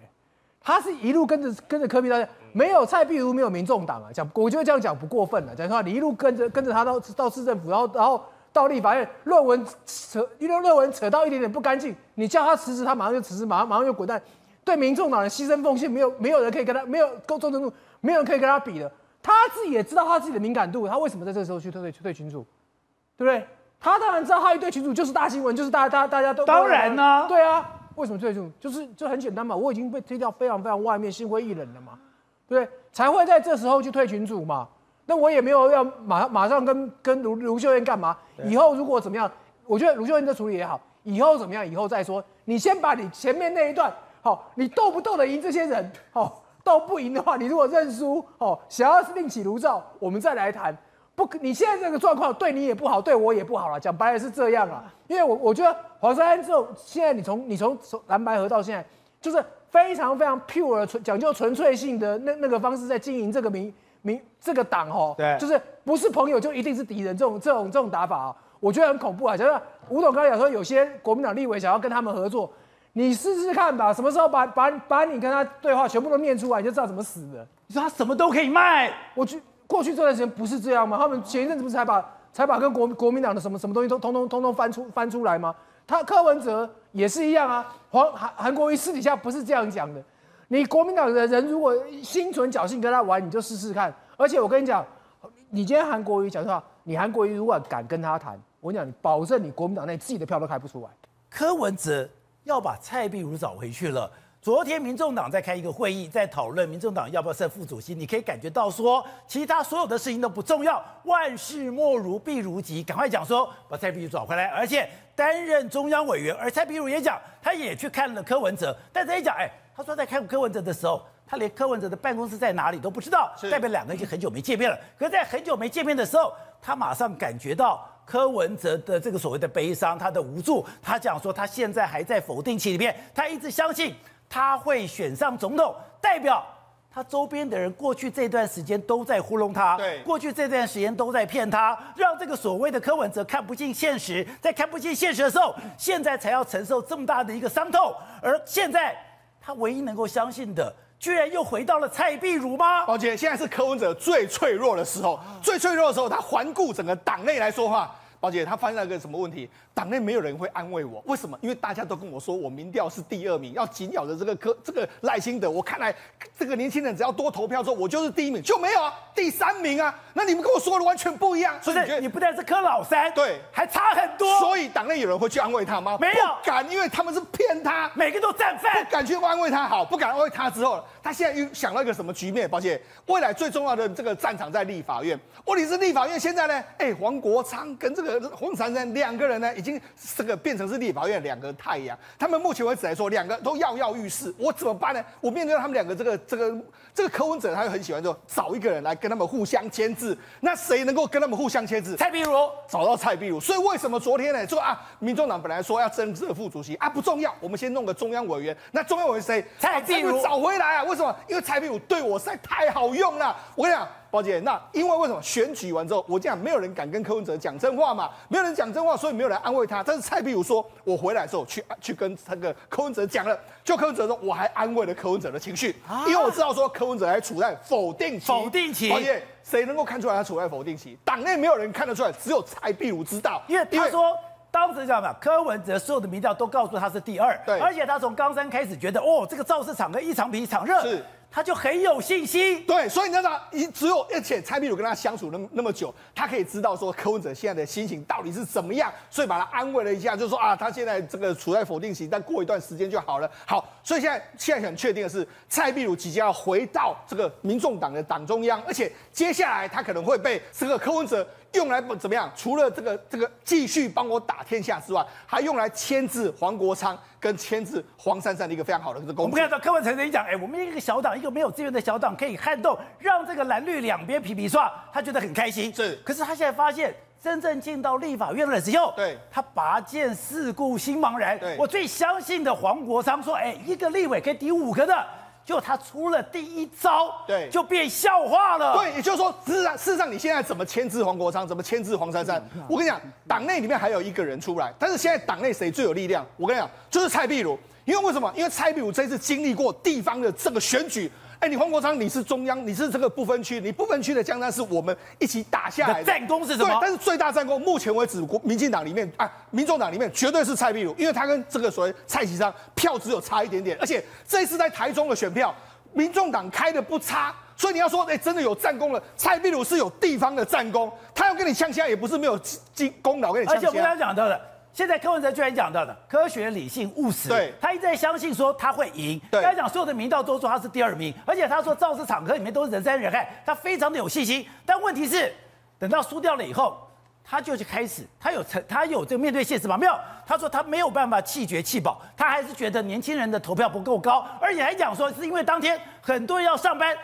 他是一路跟着跟着柯 P 到，没有蔡壁如没有民众党啊，讲我觉得这样讲不过分了、啊，讲说你一路跟着跟着他到到市政府，然后然后到立法院，论文扯，因为论文扯到一点点不干净，你叫他辞职，他马上就辞职，马上马上就滚蛋，对民众党的牺牲奉献，没有没有人可以跟他没有够忠诚度，没有人可以跟他比的。他自己也知道他自己的敏感度，他为什么在这个时候去退去退群组，对不对？他当然知道，他一对群组就是大新闻，就是大大大家都当然呢、啊，对啊，为什么退群组？就是就很简单嘛，我已经被推到非常非常外面，心灰意冷了嘛，对不对？才会在这时候去退群组嘛。那我也没有要马马上跟跟卢卢秀燕干嘛，以后如果怎么样，我觉得卢秀燕这处理也好，以后怎么样，以后再说。你先把你前面那一段。哦、你斗不斗得赢这些人？哦，斗不赢的话，你如果认输，哦，想要另起炉灶，我们再来谈。不，你现在这个状况对你也不好，对我也不好了。讲白了是这样啊，因为我我觉得黄珊珊之后，现在你从你从蓝白合到现在，就是非常非常 pure 讲究纯粹性的那那个方式在经营这个民民这个党哦，对，就是不是朋友就一定是敌人这种这种这种打法、哦、我觉得很恐怖啊。想想吴董刚才讲说，有些国民党立委想要跟他们合作。你试试看吧，什么时候把把把你跟他对话全部都念出来，你就知道怎么死的。你说他什么都可以卖，我去过去这段时间不是这样吗？他们前一阵子不是才把才把跟国国民党的什么什么东西都通通通通翻出翻出来吗？他柯文哲也是一样啊，黄韩韩国瑜私底下不是这样讲的。你国民党的人如果心存侥幸跟他玩，你就试试看。而且我跟你讲，你今天韩国瑜讲的话，你韩国瑜如果敢跟他谈，我跟你讲，你保证你国民党内自己的票都开不出来。柯文哲。要把蔡壁如找回去了。昨天民众党在开一个会议，在讨论民众党要不要设副主席。你可以感觉到说，其他所有的事情都不重要，万事莫如必如急，赶快讲说把蔡壁如找回来，而且担任中央委员。而蔡壁如也讲，他也去看了柯文哲，但是也讲，哎、欸，他说在看柯文哲的时候，他连柯文哲的办公室在哪里都不知道，代表两个人已经很久没见面了。可是在很久没见面的时候，他马上感觉到。柯文哲的这个所谓的悲伤，他的无助，他讲说他现在还在否定期里面，他一直相信他会选上总统，代表他周边的人过去这段时间都在糊弄他，对，过去这段时间都在骗他，让这个所谓的柯文哲看不进现实，在看不进现实的时候，现在才要承受这么大的一个伤痛，而现在他唯一能够相信的。居然又回到了蔡壁如吗？宝姐，现在是柯文哲最脆弱的时候，最脆弱的时候，他环顾整个党内来说话。宝姐，他发现了个什么问题？党内没有人会安慰我，为什么？因为大家都跟我说，我民调是第二名，要紧咬着这个柯这个赖清德。我看来，这个年轻人只要多投票之后，我就是第一名，就没有啊，第三名啊。那你们跟我说的完全不一样，所以你, 你不但是柯老三，对，还差很多。所以党内有人会去安慰他吗？没有，不敢，因为他们是骗他，每个都战犯，不敢去安慰他。好，不敢安慰他之后，他现在又想到一个什么局面？宝姐，未来最重要的这个战场在立法院。问题是立法院现在呢？哎、欸，黄国昌跟这个。黄珊珊两个人呢，已经这个变成是立法院两个太阳。他们目前为止来说，两个都跃跃欲试。我怎么办呢？我面对他们两个，这个、这个、这个柯文哲，他就很喜欢说找一个人来跟他们互相牵制。那谁能够跟他们互相牵制？蔡壁如，找到蔡壁如。所以为什么昨天呢？说啊，民众党本来说要争这副主席啊，不重要，我们先弄个中央委员。那中央委员谁？蔡壁如找回来啊？为什么？因为蔡壁如对我实在太好用了。我跟你讲。宝姐，那因为为什么选举完之后，我讲没有人敢跟柯文哲讲真话嘛，没有人讲真话，所以没有人安慰他。但是蔡壁如说，我回来的时候去去跟那个柯文哲讲了，就柯文哲说，我还安慰了柯文哲的情绪，啊、因为我知道说柯文哲还处在否定期。否定期，宝姐，谁能够看出来他处在否定期？党内没有人看得出来，只有蔡壁如知道，因为他说。当时讲嘛，柯文哲所有的民调都告诉他是第二，对，而且他从冈山开始觉得，哦，这个造势场合一场比一场热，是，他就很有信心。对，所以你知道，只有而且蔡壁如跟他相处那么那么久，他可以知道说柯文哲现在的心情到底是怎么样，所以把他安慰了一下，就说啊，他现在这个处在否定期，但过一段时间就好了。好，所以现在现在很确定的是，蔡壁如即将要回到这个民众党的党中央，而且接下来他可能会被这个柯文哲。用来怎么样？除了这个这个继续帮我打天下之外，还用来牵制黄国昌跟牵制黄珊珊的一个非常好的这个工具。我们看到柯文哲一讲，哎、欸，我们一个小党，一个没有资源的小党，可以撼动，让这个蓝绿两边皮皮刷，他觉得很开心。是，可是他现在发现。真正进到立法院的时候，对，他拔剑四顾心茫然。我最相信的黄国昌说：“哎、欸，一个立委可以抵五个的。”就他出了第一招，对，就变笑话了。对，也就是说，事实上，事实上你现在怎么牵制黄国昌，怎么牵制黄珊珊？我跟你讲，党内里面还有一个人出来，但是现在党内谁最有力量？我跟你讲，就是蔡壁如。因为为什么？因为蔡壁如这次经历过地方的这个选举。哎，你黄国昌，你是中央，你是这个不分区，你不分区的江山是我们一起打下来的。战功是什么？对，但是最大战功，目前为止，国民进党里面啊，民众党里面绝对是蔡壁如，因为他跟这个所谓蔡其昌票只有差一点点，而且这一次在台中的选票，民众党开的不差。 所以你要说，哎、欸，真的有战功了。蔡壁如是有地方的战功，他要跟你呛虾，也不是没有功劳跟你呛虾。而且我刚刚讲到的，现在柯文哲居然讲到的，科学、理性、务实，对，他一直在相信说他会赢。对，刚才讲所有的民调都说他是第二名，而且他说造势场合里面都是人山人海，他非常的有信心。但问题是，等到输掉了以后。 他就是开始，他有成，他有这个面对现实吗？没有，他说他没有办法弃绝弃保，他还是觉得年轻人的投票不够高，而且还讲说是因为当天很多人要上班，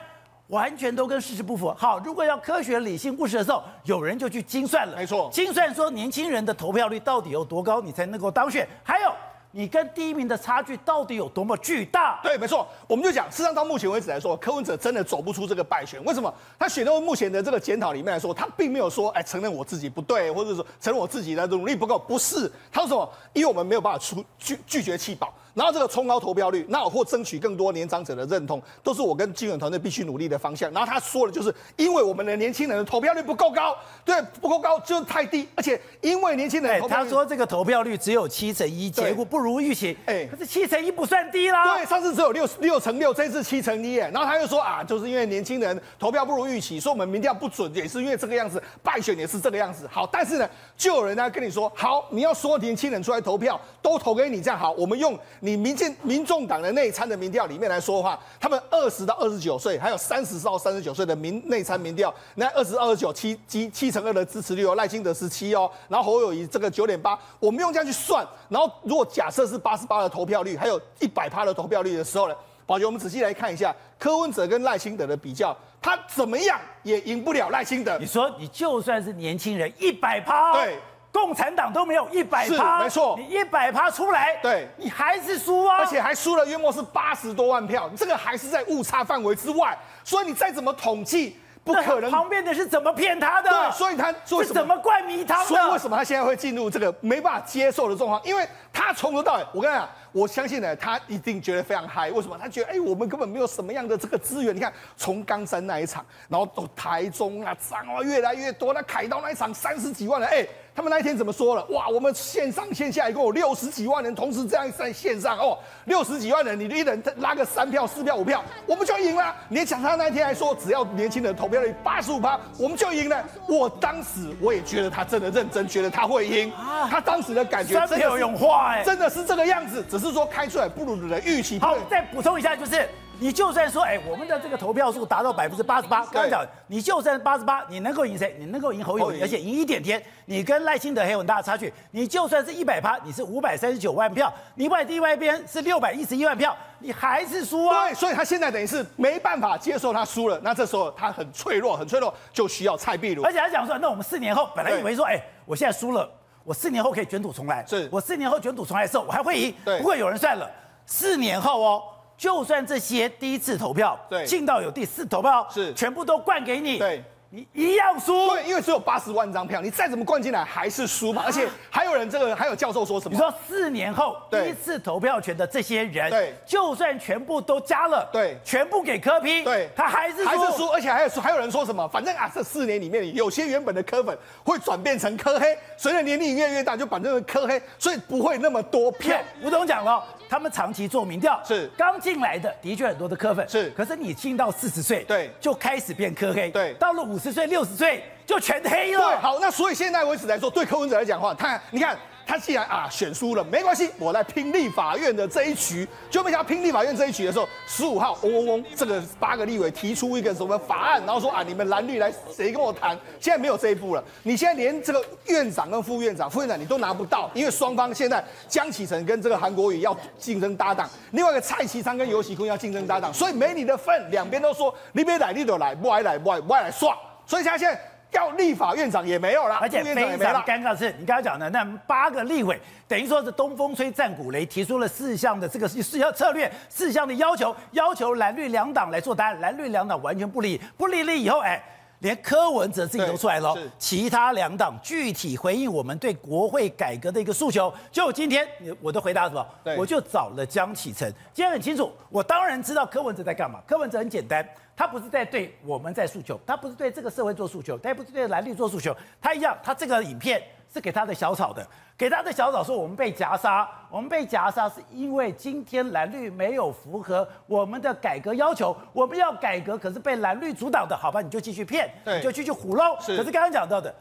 完全都跟事实不符。好，如果要科学、理性、务实的时候，有人就去精算了，没错，精算说年轻人的投票率到底有多高，你才能够当选。还有。 你跟第一名的差距到底有多么巨大？对，没错，我们就讲，事实上到目前为止来说，柯文哲真的走不出这个败选。为什么？他选到目前的这个检讨里面来说，他并没有说，哎，承认我自己不对，或者说承认我自己的努力不够，不是。他说什么？因为我们没有办法出拒拒绝弃保。 然后这个冲高投标率，那或争取更多年长者的认同，都是我跟竞选团队必须努力的方向。然后他说的就是，因为我们的年轻人的投票率不够高，对，不够高就是太低，而且因为年轻人投票率，他说这个投票率只有七成一，结果不如预期。哎，可是七成一不算低啦。对，上次只有六六成六，这次七成一。然后他又说啊，就是因为年轻人投票不如预期，所以我们民调不准，也是因为这个样子，败选也是这个样子。好，但是呢，就有人呢跟你说，好，你要说年轻人出来投票，都投给你这样好，我们用。 你民进民众党的内参的民调里面来说的话，他们二十到二十九岁，还有三十到三十九岁的民内参民调，那二十二十九七七七成二的支持率哦，赖清德十七哦，然后侯友宜这个九点八，我们用这样去算，然后如果假设是八十八的投票率，还有一百趴的投票率的时候呢，宝杰，我们仔细来看一下柯文哲跟赖清德的比较，他怎么样也赢不了赖清德。你说你就算是年轻人一百趴，对。 共产党都没有一百趴，没错，你一百趴出来，对，你还是输啊，而且还输了约莫是八十多万票，这个还是在误差范围之外，所以你再怎么统计，不可能。旁边的是怎么骗他的？对，所以他是怎么灌迷汤的？所以为什么他现在会进入这个没办法接受的状况？因为他从头到尾，我跟你讲。 我相信呢，他一定觉得非常嗨。为什么？他觉得，哎、欸，我们根本没有什么样的这个资源。你看，从冈山那一场，然后到台中啊、彰化越来越多，那凯道那一场三十几万人，哎、欸，他们那一天怎么说了？哇，我们线上线下一共有六十几万人同时这样在线上哦，六十几万人，你一人拉个三票、四票、五票，我们就赢了。你想他那一天还说，只要年轻人投票率八十五趴，我们就赢了。我当时我也觉得他真的认真，觉得他会赢。他当时的感觉真的有话，哎，真的是这个样子，只是。 是说开出来不如人预期。好，再补充一下，就是你就算说，哎、欸，我们的这个投票数达到百分之八十八，刚讲你就算八十八，你能够赢谁？你能够赢侯友宜，而且赢一点点，你跟赖清德还有很大的差距。你就算是一百趴，你是五百三十九万票，你外另外一边是六百一十一万票，你还是输啊。对，所以他现在等于是没办法接受他输了，那这时候他很脆弱，很脆弱，就需要蔡壁如。而且他讲说，那我们四年后本来以为说，哎、欸，我现在输了。 我四年后可以卷土重来，是我四年后卷土重来的时候，我还会赢。不过有人算了，四年后哦，就算这些第一次投票，对，进到有第四投票，是全部都灌给你，对，你一样输。对，因为只有八十万张票，你再怎么灌进来还是输嘛。而且还有人这个还有教授说什么？你说四年后第一次投票权的这些人，对，就算全部都加了，对，全部给柯 P， 对，他还是还是输。而且还有还有人说什么？反正啊，这四年里面有些原本的柯粉会转变成柯黑。 随着年龄越来越大，就把这个科黑，所以不会那么多票。吴董讲了，他们长期做民调，是刚进来的，的确很多的科粉，是。可是你进到四十岁，对，就开始变科黑，对。到了五十岁、六十岁，就全黑了。对，好，那所以现在为止来说，对柯文哲来讲的话，他你看。 他既然啊选输了，没关系，我来拼立法院的这一局。就没想到拼立法院这一局的时候，十五号嗡嗡嗡，这个八个立委提出一个什么法案，然后说啊，你们蓝绿来谁跟我谈？现在没有这一步了，你现在连这个院长跟副院长、副院长你都拿不到，因为双方现在江启臣跟这个韩国瑜要竞争搭档，另外一个蔡其昌跟游锡堃要竞争搭档，所以没你的份，两边都说你别来你就来，不爱来不爱不爱来耍，所以他现在。 要立法院长也没有了，而且非常尴尬的是，你刚刚讲的那八个立委，等于说是东风吹战鼓擂，提出了四项的这个四项策略、四项的要求，要求蓝绿两党来做答案，蓝绿两党完全不理，不理了以后，哎。连柯文哲自己都出来了。其他两党具体回应我们对国会改革的一个诉求。就今天我的回答什么？我就找了江启臣。今天很清楚，我当然知道柯文哲在干嘛。柯文哲很简单，他不是在对我们在诉求，他不是对这个社会做诉求，他也不是对蓝绿做诉求，他一样，他这个影片是给他的小草的，给他的小草说我们被夹杀，我们被夹杀是因为今天蓝绿没有符合我们的改革要求，我们要改革，可是被蓝绿阻挡的，好吧，你就继续骗，你就继续胡弄。可是刚刚讲到的，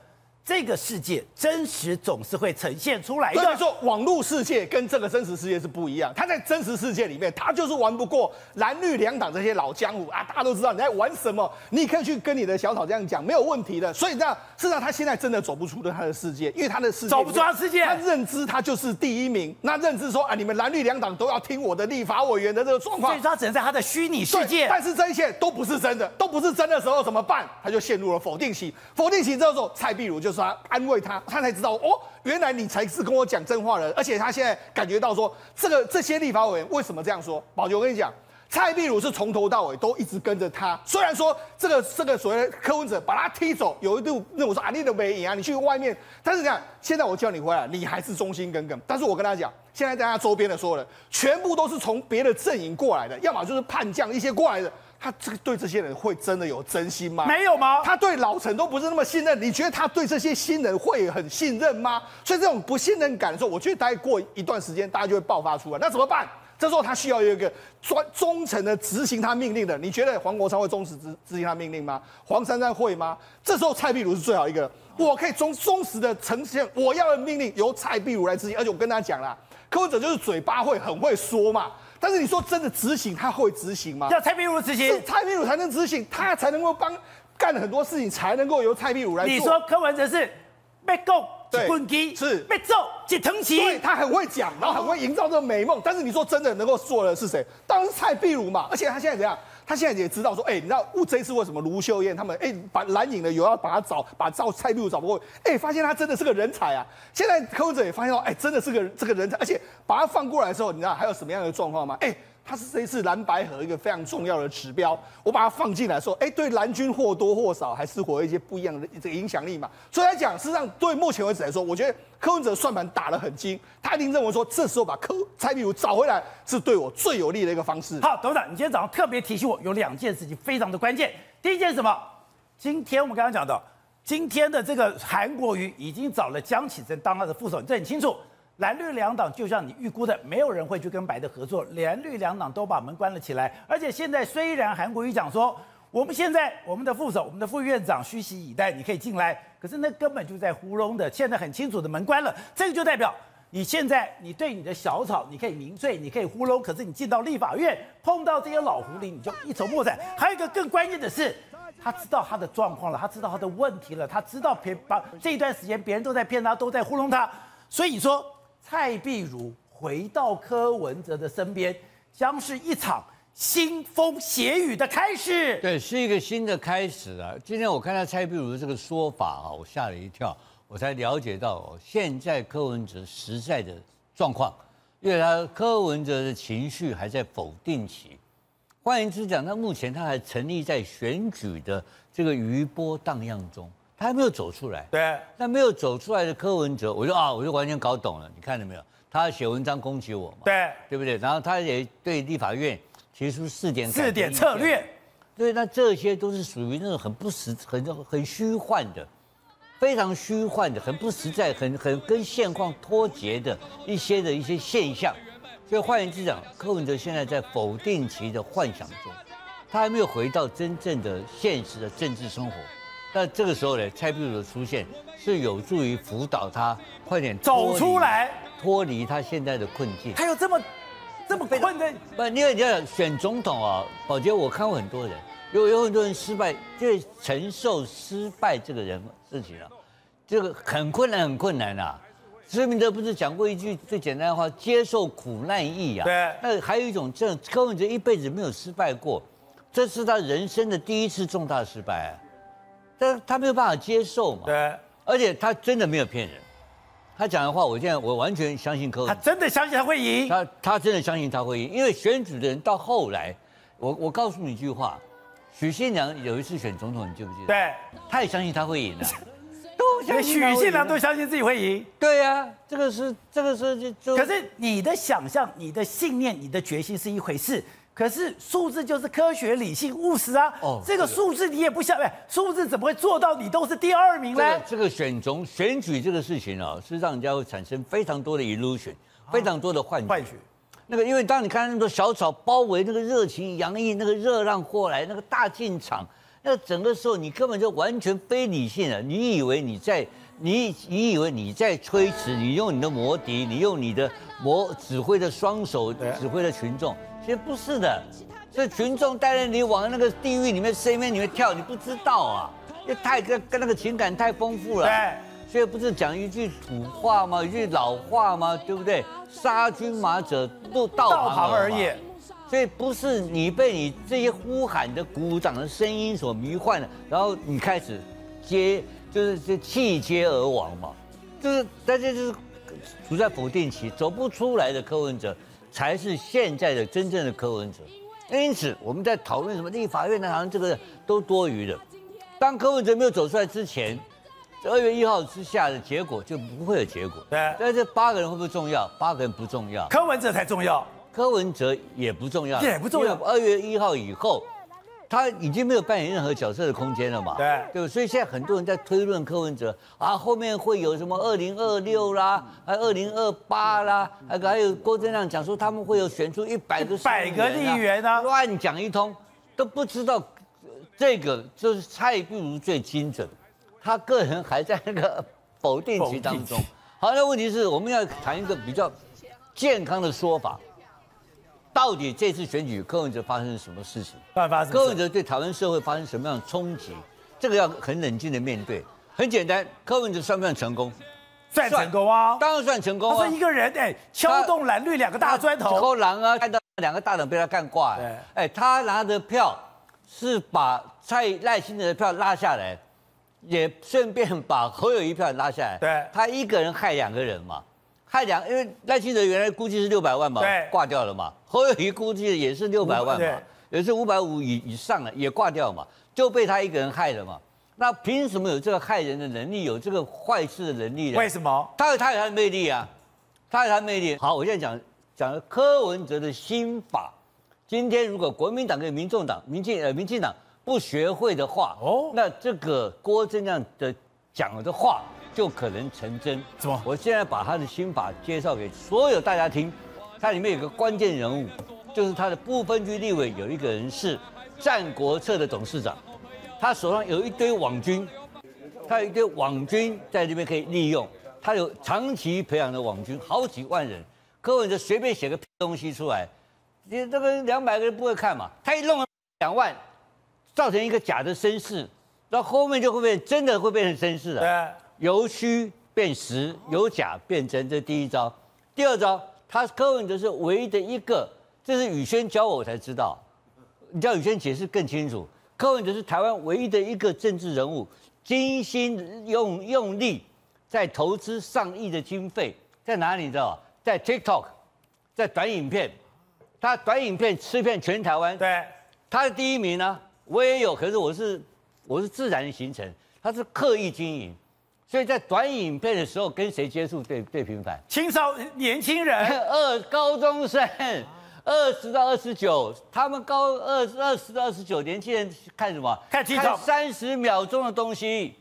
这个世界真实总是会呈现出来的。所以说，网络世界跟这个真实世界是不一样。他在真实世界里面，他就是玩不过蓝绿两党这些老江湖啊，大家都知道你在玩什么，你可以去跟你的小草这样讲，没有问题的。所以这样，事实上他现在真的走不出他的世界，因为他的世界走不出他世界，他认知他就是第一名，那认知说啊，你们蓝绿两党都要听我的立法委员的这个状况，所以他只能在他的虚拟世界。但是这一切都不是真的，都不是真的时候怎么办？他就陷入了否定期。否定期之后，蔡壁如就是他安慰他，他才知道哦，原来你才是跟我讲真话的人。而且他现在感觉到说，这个这些立法委员为什么这样说？宝杰，我跟你讲，蔡壁如是从头到尾都一直跟着他。虽然说这个这个所谓的柯文哲把他踢走，有一度那我说啊，你都没赢啊，你去外面。但是讲现在我叫你回来，你还是忠心耿耿。但是我跟他讲，现在大家周边的所有人，全部都是从别的阵营过来的，要么就是叛将一些过来的。他这个对这些人会真的有真心吗？没有吗？他对老陈都不是那么信任，你觉得他对这些新人会很信任吗？所以这种不信任感的时候，我觉得大概过一段时间，大家就会爆发出来。那怎么办？这时候他需要有一个专忠诚的执行他命令的。你觉得黄国昌会忠实执执行他命令吗？黄珊珊会吗？这时候蔡壁如是最好一个，我可以忠忠实的呈现我要的命令，由蔡壁如来执行。而且我跟他讲啦，柯文哲就是嘴巴会很会说嘛。但是你说真的执行，他会执行吗？要蔡壁如执行，是蔡壁如才能执行，他才能够帮干很多事情，才能够由蔡壁如来做。你说柯文哲是被供一棍击，是被揍一藤旗，对，他很会讲，然后很会营造这个美梦。但是你说真的能够做的是谁？当然是蔡壁如嘛。而且他现在怎样？他现在也知道说，哎、欸，你知道这一次为什么卢秀燕他们哎、欸、把蓝营的有要把他找把赵蔡壁如找不过，哎、欸，发现他真的是个人才啊！现在柯文哲也发现到，哎、欸，真的是个这个人才，而且把他放过来的时候，你知道还有什么样的状况吗？哎、欸，他是这一次蓝白合一个非常重要的指标，我把他放进来说，哎、欸，对蓝军或多或少还是有一些不一样的这个影响力嘛。所以来讲，事实上对目前为止来说，我觉得柯文哲算盘打得很精，他一定认为说，这时候把柯蔡壁如找回来是对我最有利的一个方式。好，董事长，你今天早上特别提醒我。有两件事情非常的关键。第一件是什么？今天我们刚刚讲到，今天的这个韩国瑜已经找了江启臣当他的副手，这很清楚。蓝绿两党就像你预估的，没有人会去跟白的合作，蓝绿两党都把门关了起来。而且现在虽然韩国瑜讲说，我们现在我们的副手、我们的副院长虚席以待，你可以进来，可是那根本就在糊弄的。现在很清楚的门关了，这个就代表。你现在，你对你的小草，你可以明罪，你可以糊弄，可是你进到立法院，碰到这些老狐狸，你就一筹莫展。还有一个更关键的是，他知道他的状况了，他知道他的问题了，他知道别把这一段时间别人都在骗他，都在糊弄他。所以你说蔡壁如回到柯文哲的身边，将是一场腥风血雨的开始。对，是一个新的开始啊！今天我看到蔡壁如的这个说法啊，我吓了一跳。我才了解到，现在柯文哲实在的状况，因为他柯文哲的情绪还在否定期。换言之讲，他目前他还沉溺在选举的这个余波荡漾中，他还没有走出来。对，那没有走出来的柯文哲，我就啊，我就完全搞懂了。你看到没有？他写文章攻击我嘛，对，对不对？然后他也对立法院提出四点四点策略，对，那这些都是属于那种很不实、很很虚幻的。非常虚幻的，很不实在，很很跟现况脱节的一些的一些现象，所以换言之讲，柯文哲现在在否定期的幻想中，他还没有回到真正的现实的政治生活。那这个时候呢，蔡壁如的出现是有助于辅导他快点走出来，脱离他现在的困境。还有这么这么困的？不，因为你要选总统啊，宝杰，我看过很多人。有有很多人失败，就承受失败这个人事情啊，这个很困难，很困难啊。施明德不是讲过一句最简单的话：接受苦难役啊。对。那还有一种，这柯文哲一辈子没有失败过，这是他人生的第一次重大失败、啊，但他没有办法接受嘛。对。而且他真的没有骗人，他讲的话，我现在我完全相信柯文哲。他真的相信他会赢。他他真的相信他会赢，因为选举的人到后来，我我告诉你一句话。许信良有一次选总统，你记不记得？对，他也相信他会赢啊，都相信。许信良都相信自己会赢。对呀、啊，这个是这个是就。可是你的想象、你的信念、你的决心是一回事。 可是数字就是科学、理性、务实啊！哦，这个数字你也不想，哎，数字怎么会做到你都是第二名呢？这个选总选举这个事情啊，是让人家会产生非常多的 illusion， 非常多的幻觉。幻觉。那个，因为当你看那么多小草包围那个热情洋溢、那个热浪过来、那个大进场，那整个时候你根本就完全非理性了。你以为你在，你你以为你在推迟，你用你的魔笛，你用你的魔指挥的双手指挥的群众。 其实不是的，所以群众带着你往那个地狱里面、深渊里面跳，你不知道啊，因为太跟跟那个情感太丰富了。对，所以不是讲一句土话吗？一句老话吗？对不对？杀君马者，路道旁而已。所以不是你被你这些呼喊的、鼓舞掌的声音所迷幻了，然后你开始接，就是就弃街而亡嘛，就是大家就是处在否定期，走不出来的柯文哲。 才是现在的真正的柯文哲，因此我们在讨论什么立法院的，好像这个都多余的。当柯文哲没有走出来之前，二月一号之下的结果就不会有结果。对，但是八个人会不会重要？八个人不重要，柯文哲才重要。柯文哲也不重要，也不重要。二月一号以后，他已经没有扮演任何角色的空间了嘛？对，对吧？所以现在很多人在推论柯文哲啊，后面会有什么二零二六啦，还二零二八啦。 还有郭正亮讲说他们会有选出一百个百个议员啊，乱讲一通，都不知道这个就是蔡壁如最精准，他个人还在那个否定期当中。好，那问题是我们要谈一个比较健康的说法，到底这次选举柯文哲发生了什么事情？柯文哲对台湾社会发生什么样的冲击？这个要很冷静的面对。很简单，柯文哲算不算成功？ 算成功啊，当然算成功啊！他是一个人，哎，敲动蓝绿两个大砖头，偷狼啊，看到两个大党被他干挂，哎，他拿的票是把蔡赖清德的票拉下来，也顺便把侯友宜票拉下来。对，他一个人害两个人嘛，害两，因为赖清德原来估计是六百万嘛，挂掉了嘛，侯友宜估计也是六百万嘛，也是五百五以以上了，也挂掉嘛，就被他一个人害了嘛。 那凭什么有这个害人的能力，有这个坏事的能力呢？为什么？他有他有他的魅力啊，他有他的魅力。好，我现在讲讲柯文哲的心法。今天如果国民党跟民众党、民进呃民进党不学会的话，哦，那这个郭正亮的讲的话就可能成真。怎么？我现在把他的心法介绍给所有大家听。它里面有个关键人物，就是他的不分区立委有一个人是战国策的董事长。 他手上有一堆网军，他有一堆网军在这边可以利用，他有长期培养的网军好几万人。柯文哲随便写个东西出来，你这个两百个人不会看嘛，他一弄了两万，造成一个假的声势，到后面就会变真的会变成声势了。由虚变实，由假变真，这是第一招。第二招，他柯文哲是唯一的一个，这是宇轩教我我才知道，你叫宇轩解释更清楚。 柯文哲是台湾唯一的一个政治人物，精心用用力在投资上亿的经费，在哪里你知道？在 TikTok， 在短影片，他短影片吃遍全台湾。对，他是第一名呢、啊，我也有，可是我是我是自然形成，他是刻意经营，所以在短影片的时候跟谁接触最最频繁？青少年轻人，二高中生。 二十到二十九，他们高二二十到二十九，年轻人看什么？看三十秒钟的东西。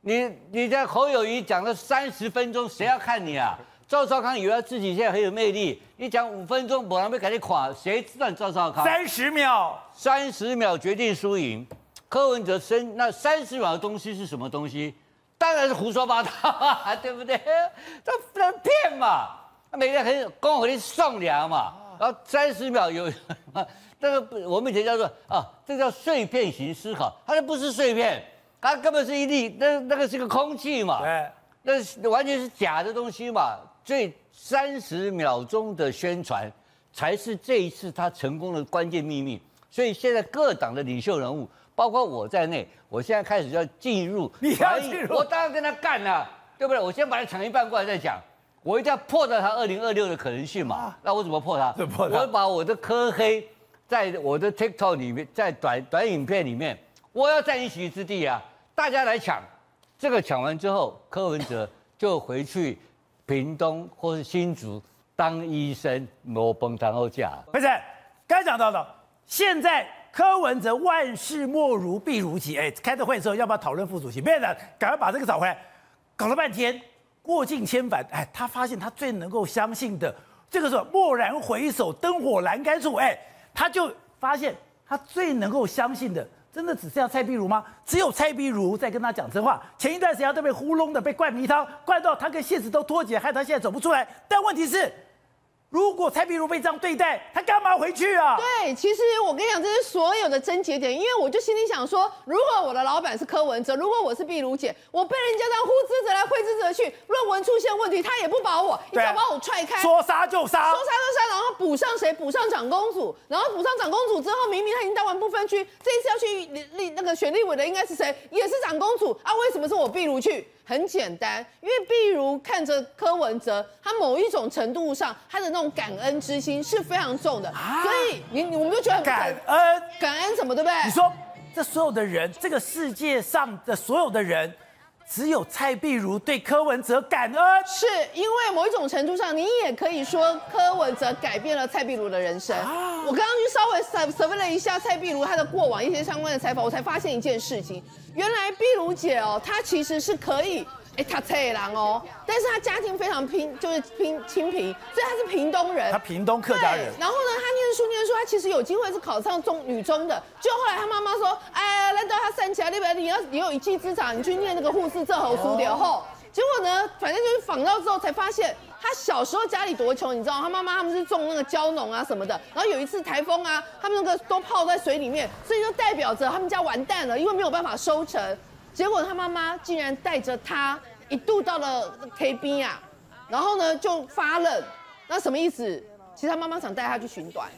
你你在侯友宜讲了三十分钟，谁要看你啊？赵少康以为他自己现在很有魅力，你讲五分钟，某人被赶紧垮，谁知道你赵少康？三十秒，三十秒决定输赢。柯文哲生那三十秒的东西是什么东西？当然是胡说八道啊，对不对？他他骗嘛，他每天很跟我去送粮嘛。 然后三十秒有，这个我们以前叫做啊，这叫碎片型思考，它不是碎片，它根本是一粒，那那个是个空气嘛，对，那完全是假的东西嘛。所以三十秒钟的宣传才是这一次他成功的关键秘密。所以现在各党的领袖人物，包括我在内，我现在开始要进入，你要进入，我当然跟他干了、啊，对不对？我先把他抢一半过来再讲。 我一定要破掉他二零二六的可能性嘛？啊、那我怎么破他？破他我把我的科黑在我的 TikTok 里面，在短短影片里面，我要占一席之地啊！大家来抢，这个抢完之后，柯文哲就回去屏东或是新竹当医生，摸崩当后架。佩珊，刚才讲到的，现在柯文哲万事莫如必如己。哎，开这会的时候要不要讨论副主席？没有的，赶快把这个找回来。搞了半天，过境千帆。哎，他发现他最能够相信的，这个时候蓦然回首，灯火阑干处。哎。他就发现，他最能够相信的，真的只剩下蔡壁如吗？只有蔡壁如在跟他讲真话。前一段时间都被糊弄的，被灌迷汤，灌到他跟现实都脱节，害他现在走不出来。但问题是，如果蔡壁如被这样对待，他干嘛回去啊？对，其实我跟你讲，这是所有的症结点，因为我就心里想说，如果我的老板是柯文哲，如果我是壁如姐，我被人家当呼之则来挥之则去，论文出现问题，他也不保我，你只要把我踹开，说杀就杀，说杀就杀，然后。 补上谁？补上长公主，然后补上长公主之后，明明她已经当完不分区，这一次要去立立那个选立委的应该是谁？也是长公主啊？为什么是我壁如去？很简单，因为壁如看着柯文哲，他某一种程度上他的那种感恩之心是非常重的，啊、所以你我们就觉得很感恩感恩什么，对不对？你说这所有的人，这个世界上的所有的人。 只有蔡壁如对柯文哲感恩，是因为某一种程度上，你也可以说柯文哲改变了蔡壁如的人生。啊、我刚刚去稍微 survey 了一下蔡壁如她的过往一些相关的采访，我才发现一件事情，原来壁如姐哦，她其实是可以。 哎，他菜郎哦，但是他家庭非常拼，就是拼清贫，所以他是屏东人，他屏东客家人。然后呢，他念书念书，他其实有机会是考上中女中的。就后来他妈妈说，哎，难道他三起来那边你要你有一技之长，你去念那个护士，这好输掉后。结果呢，反正就是访到之后才发现，他小时候家里多穷，你知道，他妈妈他们是种那个蕉农啊什么的。然后有一次台风啊，他们那个都泡在水里面，所以就代表着他们家完蛋了，因为没有办法收成。 结果他妈妈竟然带着他一度到了 K B 啊，然后呢就发愣，那什么意思？其实他妈妈想带他去寻短，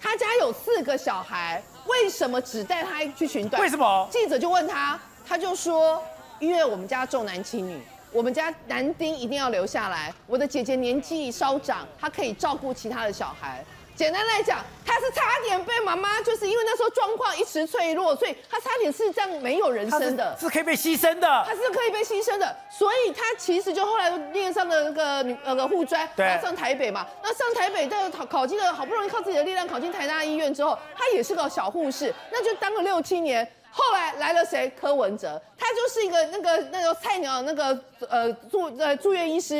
他家有四个小孩，为什么只带他去寻短？为什么？记者就问他，他就说，因为我们家重男轻女，我们家男丁一定要留下来，我的姐姐年纪稍长，她可以照顾其他的小孩。 简单来讲，他是差点被妈妈，就是因为那时候状况一时脆弱，所以他差点是这样没有人生的，是, 是可以被牺牲的，他是可以被牺牲的，所以他其实就后来念上了那个女那个护专，他上台北嘛，那上台北到考考进了，好不容易靠自己的力量考进台大医院之后，他也是个小护士，那就当了六七年。 后来来了谁？柯文哲，他就是一个那个那个菜鸟那个呃住呃住院医师，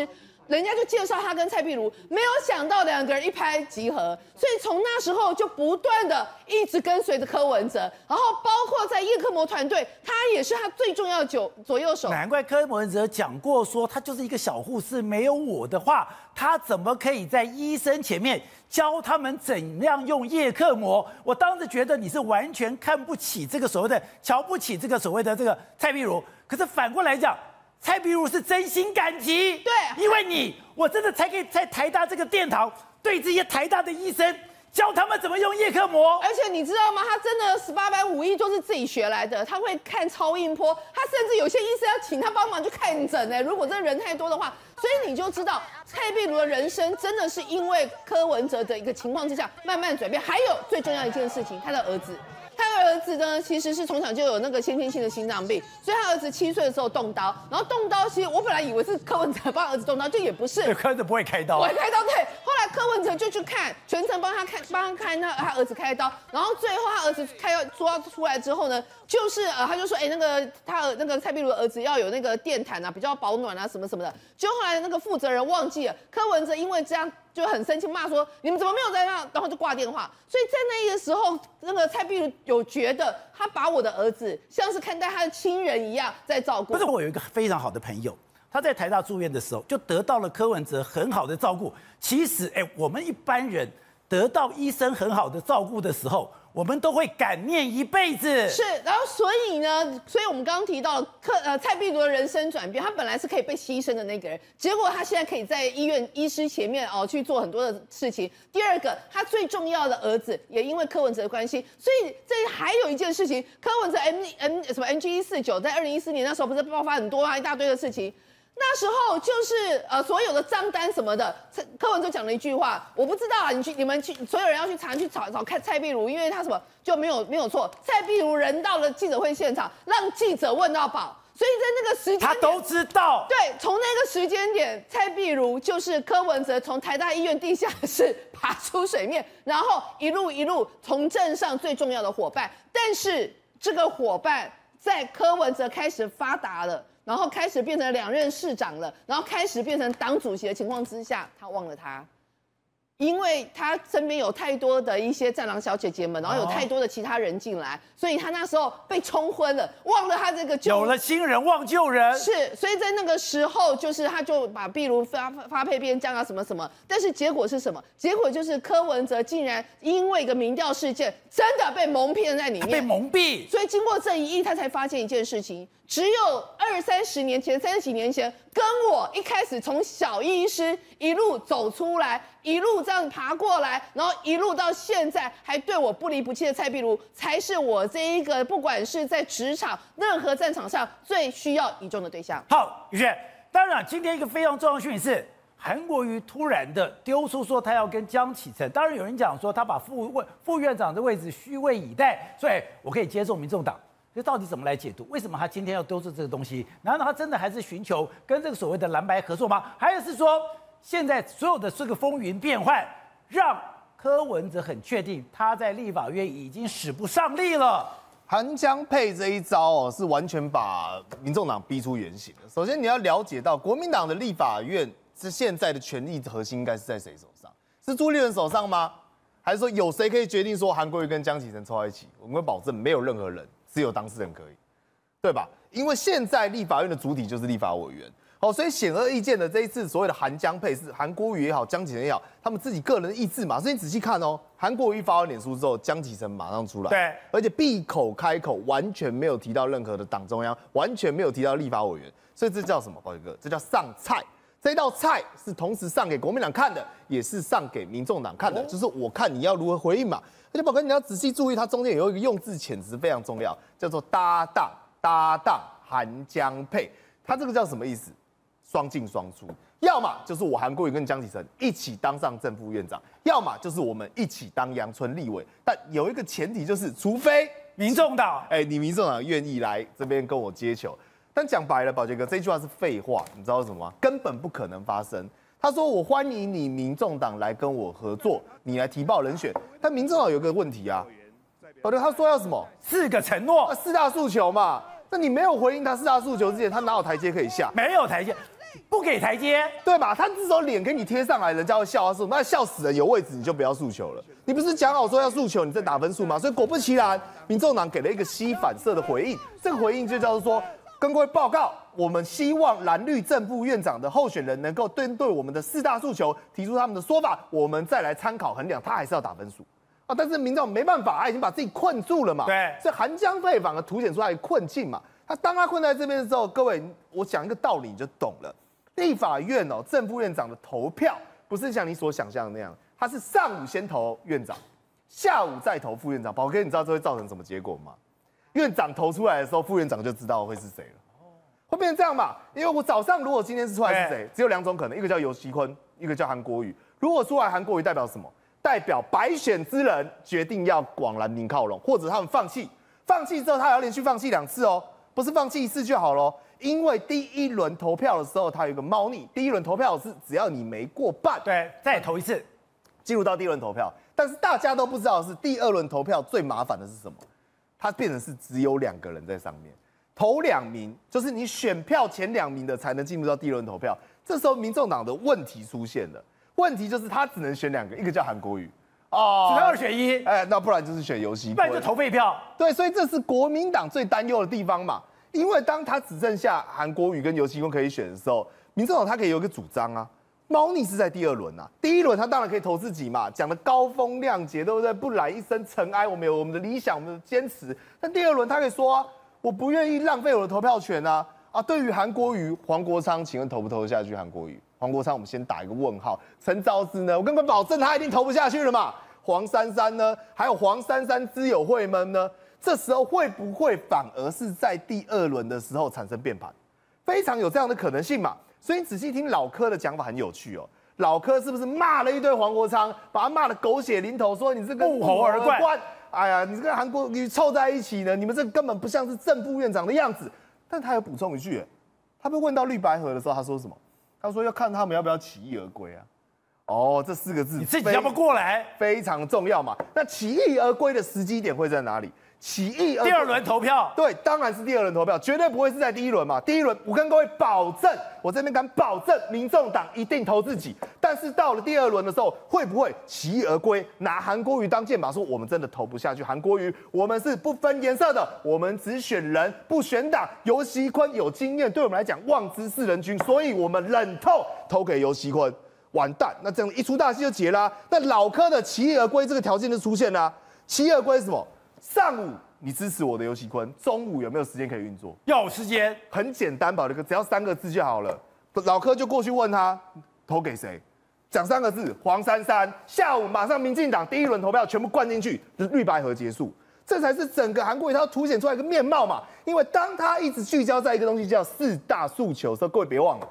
人家就介绍他跟蔡壁如，没有想到两个人一拍即合，所以从那时候就不断的一直跟随着柯文哲，然后包括在叶克膜团队，他也是他最重要的左左右手。难怪柯文哲讲过说，他就是一个小护士，没有我的话，他怎么可以在医生前面？ 教他们怎样用叶克膜，我当时觉得你是完全看不起这个所谓的、瞧不起这个所谓的这个蔡壁如。可是反过来讲，蔡壁如是真心感激，对，因为你，我真的才可以在台大这个殿堂对这些台大的医生。 教他们怎么用叶克膜，而且你知道吗？他真的十八般武艺都是自己学来的。他会看超音波，他甚至有些医生要请他帮忙去看诊哎。如果这人太多的话，所以你就知道蔡壁如的人生真的是因为柯文哲的一个情况之下慢慢转变。还有最重要一件事情，他的儿子，他的儿子呢其实是从小就有那个先天性的心脏病，所以他儿子七岁的时候动刀，然后动刀其实我本来以为是柯文哲帮儿子动刀，就也不是，柯文哲不会开刀，不会开刀对。 柯文哲就去看，全程帮他看，帮他看他他儿子开刀，然后最后他儿子开抓出来之后呢，就是呃他就说，哎、欸、那个他那个蔡壁如的儿子要有那个电毯啊，比较保暖啊什么什么的。就后来那个负责人忘记了，柯文哲因为这样就很生气，骂说你们怎么没有在那，然后就挂电话。所以在那个时候，那个蔡壁如有觉得他把我的儿子像是看待他的亲人一样在照顾。不是，我有一个非常好的朋友。 他在台大住院的时候，就得到了柯文哲很好的照顾。其实，哎、欸，我们一般人得到医生很好的照顾的时候，我们都会感念一辈子。是，然后所以呢，所以我们刚刚提到了柯呃蔡壁如的人生转变，他本来是可以被牺牲的那个人，结果他现在可以在医院医师前面哦去做很多的事情。第二个，他最重要的儿子也因为柯文哲的关系，所以这还有一件事情，柯文哲 M M 什么 N G 一四九在二零一四年那时候不是爆发很多啊一大堆的事情。那时候就是呃所有的账单什么的，柯文哲讲了一句话，我不知道啊，你去你们去所有人要去查去找找看蔡壁如，因为他什么就没有没有错，蔡壁如人到了记者会现场，让记者问到饱。 所以在那个时间，他都知道。对，从那个时间点，蔡壁如就是柯文哲从台大医院地下室爬出水面，然后一路一路从政上最重要的伙伴。但是这个伙伴在柯文哲开始发达了，然后开始变成两任市长了，然后开始变成党主席的情况之下，他忘了他，因为他身边有太多的一些战狼小姐姐们，然后有太多的其他人进来，所以他那时候被冲昏了，忘了他这个有了新人忘旧人是，所以在那个时候就是他就把壁如发发配边疆啊什么什么，但是结果是什么？结果就是柯文哲竟然因为一个民调事件真的被蒙骗在里面，被蒙蔽。所以经过这一役，他才发现一件事情：只有二三十年前、三十几年前，跟我一开始从小医师一路走出来，一路在。 这样爬过来，然后一路到现在还对我不离不弃的蔡壁如，才是我这一个不管是在职场任何战场上最需要倚重的对象。好，雨璇，当然今天一个非常重要的讯息是韩国瑜突然的丢出说他要跟江启臣，当然有人讲说他把副位副院长的位置虚位以待，所以我可以接受民众党。 这到底怎么来解读？为什么他今天要丢出这个东西？难道他真的还是寻求跟这个所谓的蓝白合作吗？还是说现在所有的这个风云变幻，让柯文哲很确定他在立法院已经使不上力了？韩江配这一招哦，是完全把民众党逼出原形的。首先你要了解到，国民党的立法院是现在的权力核心应该是在谁手上？是朱立伦手上吗？还是说有谁可以决定说韩国瑜跟江启臣凑在一起？我们会保证没有任何人。 只有当事人可以，对吧？因为现在立法院的主体就是立法委员，好，所以显而易见的这一次所谓的韩江配是韩国瑜也好，江启臣也好，他们自己个人的意志嘛。所以你仔细看哦，韩国瑜发完脸书之后，江启臣马上出来，对，而且闭口开口，完全没有提到任何的党中央，完全没有提到立法委员，所以这叫什么？宝杰哥，这叫上菜。 这道菜是同时上给国民党看的，也是上给民众党看的，就是我看你要如何回应嘛。而且宝哥，你要仔细注意，它中间有一个用字遣词非常重要，叫做搭档搭档韩江配，它这个叫什么意思？双进双出，要么就是我韩国瑜跟江启臣一起当上正副院长，要么就是我们一起当阳春立委。但有一个前提就是，除非民众党，哎、欸，你民众党愿意来这边跟我接球。 但讲白了，宝杰哥这句话是废话，你知道什么吗？根本不可能发生。他说：“我欢迎你民众党来跟我合作，你来提报人选。”但民众党有一个问题啊，宝杰他说要什么？四个承诺、啊，四大诉求嘛。那你没有回应他四大诉求之前，他哪有台阶可以下？没有台阶，不给台阶，对吧？他这时候脸给你贴上来，人家会笑他说：“那笑死了，有位置你就不要诉求了。你不是讲好说要诉求，你在打分数吗？”所以果不其然，民众党给了一个吸反射的回应，这个回应就叫做说。 跟各位报告，我们希望蓝绿正副院长的候选人能够针对我们的四大诉求提出他们的说法，我们再来参考衡量。他还是要打分数啊，但是民众没办法，他已经把自己困住了嘛。对，所以韩江配反而凸显出他的困境嘛。他当他困在这边的时候，各位，我讲一个道理你就懂了。立法院哦，正副院长的投票不是像你所想象的那样，他是上午先投院长，下午再投副院长。宝哥，你知道这会造成什么结果吗？ 院长投出来的时候，副院长就知道会是谁了，会变成这样嘛？因为我早上如果今天是出来是谁，只有两种可能，一个叫游锡堃，一个叫韩国瑜。如果出来韩国瑜代表什么？代表百选之人决定要往蓝营靠拢，或者他们放弃，放弃之后他还要连续放弃两次哦，不是放弃一次就好咯。因为第一轮投票的时候，他有一个猫腻，第一轮投票是只要你没过半，对，再投一次，进入到第一轮投票。但是大家都不知道的是第二轮投票最麻烦的是什么？ 它变成是只有两个人在上面，头两名就是你选票前两名的才能进入到第一轮投票。这时候民众党的问题出现了，问题就是他只能选两个，一个叫韩国瑜哦，只能二选一，哎，那不然就是选游戏，不然就投废票。对，所以这是国民党最担忧的地方嘛，因为当他只剩下韩国瑜跟游锡堃可以选的时候，民众党他可以有一个主张啊。 猫腻是在第二轮啊，第一轮他当然可以投自己嘛，讲的高风亮节，对不对？不染一身尘埃，我们有我们的理想，我们的坚持。但第二轮他可以说啊，我不愿意浪费我的投票权啊！啊，对于韩国瑜、黄国昌，请问投不投下去？韩国瑜、黄国昌，我们先打一个问号。陈昭姿呢？我根本保证他一定投不下去了嘛。黄珊珊呢？还有黄珊珊之友会们呢？这时候会不会反而是在第二轮的时候产生变盘？非常有这样的可能性嘛。所以你仔细听老柯的讲法很有趣哦。 老柯是不是骂了一堆黄国昌，把他骂得狗血淋头，说你这个不谋而冠，哎呀，你这跟韩国瑜凑在一起呢，你们这根本不像是正副院长的样子。但他有补充一句，他被问到绿白合的时候，他说什么？他说要看他们要不要起义而归啊。哦，这四个字你自己要不要过来，非常重要嘛。那起义而归的时机点会在哪里？起义而归第二轮投票，对，当然是第二轮投票，绝对不会是在第一轮嘛。第一轮我跟各位保证。 我这边敢保证，民众党一定投自己。但是到了第二轮的时候，会不会起义而归，拿韩国瑜当箭靶，说我们真的投不下去韩国瑜，我们是不分颜色的，我们只选人不选党。游锡堃有经验，对我们来讲望之四人君，所以我们忍痛投给游锡堃。完蛋，那这样一出大戏就结啦、啊。那老柯的起义而归这个条件就出现啦、啊。起义而归是什么？上午。 你支持我的游锡堃，中午有没有时间可以运作？要有时间，很简单吧，只要三个字就好了。老柯就过去问他投给谁，讲三个字黄珊珊。下午马上民进党第一轮投票全部灌进去，绿白合结束，这才是整个韩国瑜他要凸显出来一个面貌嘛。因为当他一直聚焦在一个东西叫四大诉求的时候，各位别忘了，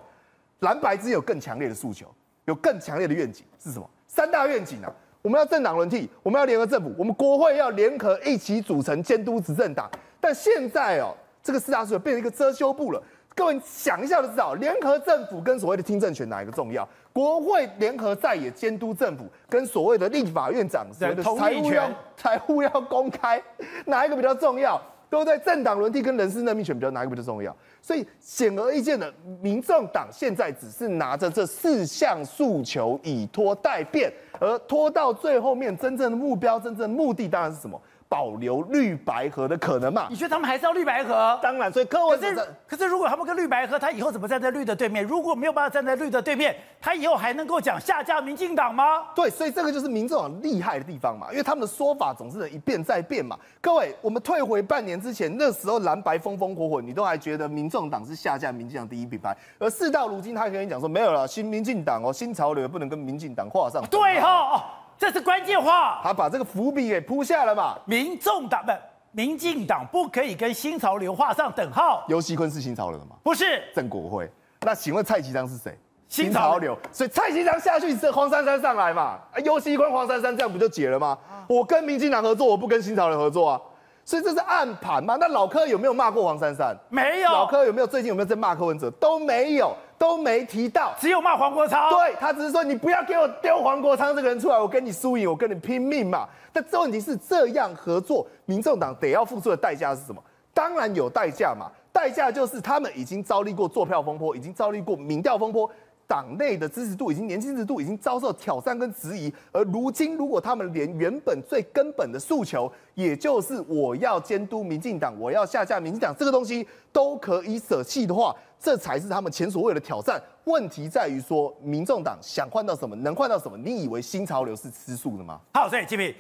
蓝白之间有更强烈的诉求，有更强烈的愿景是什么？三大愿景啊。 我们要政党轮替，我们要联合政府，我们国会要联合一起组成监督执政党。但现在哦，这个四大诉求变成一个遮羞布了。各位想一下就知道，联合政府跟所谓的听证权哪一个重要？国会联合在野监督政府，跟所谓的立法院长所谓的财务要财务要公开，哪一个比较重要？ 都在政党轮替跟人事任命权比较哪一个比较重要？所以显而易见的，民众党现在只是拿着这四项诉求以拖待变，而拖到最后面，真正的目标、真正的目的当然是什么？保留绿白合的可能嘛？你觉得他们还是要绿白合？当然，所以柯文哲。可是如果他们跟绿白合，他以后怎么站在绿的对面？如果没有办法站在绿的对面，他以后还能够讲下架民进党吗？对，所以这个就是民众党厉害的地方嘛，因为他们的说法总是一变再变嘛。各位，我们退回半年之前，那时候蓝白风风火火，你都还觉得民众党是下架民进党第一品牌，而事到如今，他跟你讲说没有了，新民进党哦，新潮流也不能跟民进党画上。对哦。 这是关键话，他把这个伏笔给铺下了嘛？民众党不，民进党不可以跟新潮流画上等号。游锡堃是新潮流的吗？不是，郑国辉。那请问蔡其昌是谁？新潮流。所以蔡其昌下去，这黄珊珊上来嘛？啊，游锡堃、黄珊珊这样不就解了吗？啊、我跟民进党合作，我不跟新潮流合作啊。所以这是暗盘嘛？那老柯有没有骂过黄珊珊？没有。老柯有没有最近有没有在骂柯文哲？都没有。 都没提到，只有骂黄国昌。对他只是说你不要给我丢黄国昌这个人出来，我跟你输赢，我跟你拼命嘛。但这问题是这样合作，民众党得要付出的代价是什么？当然有代价嘛，代价就是他们已经遭历过坐票风波，已经遭历过民调风波，党内的支持度已经年轻支持度已经遭受挑战跟质疑。而如今如果他们连原本最根本的诉求，也就是我要监督民进党，我要下架民进党这个东西都可以舍弃的话。 这才是他们前所未有的挑战。问题在于说，民众党想换到什么，能换到什么？你以为新潮流是吃素的吗？好，所以吉米，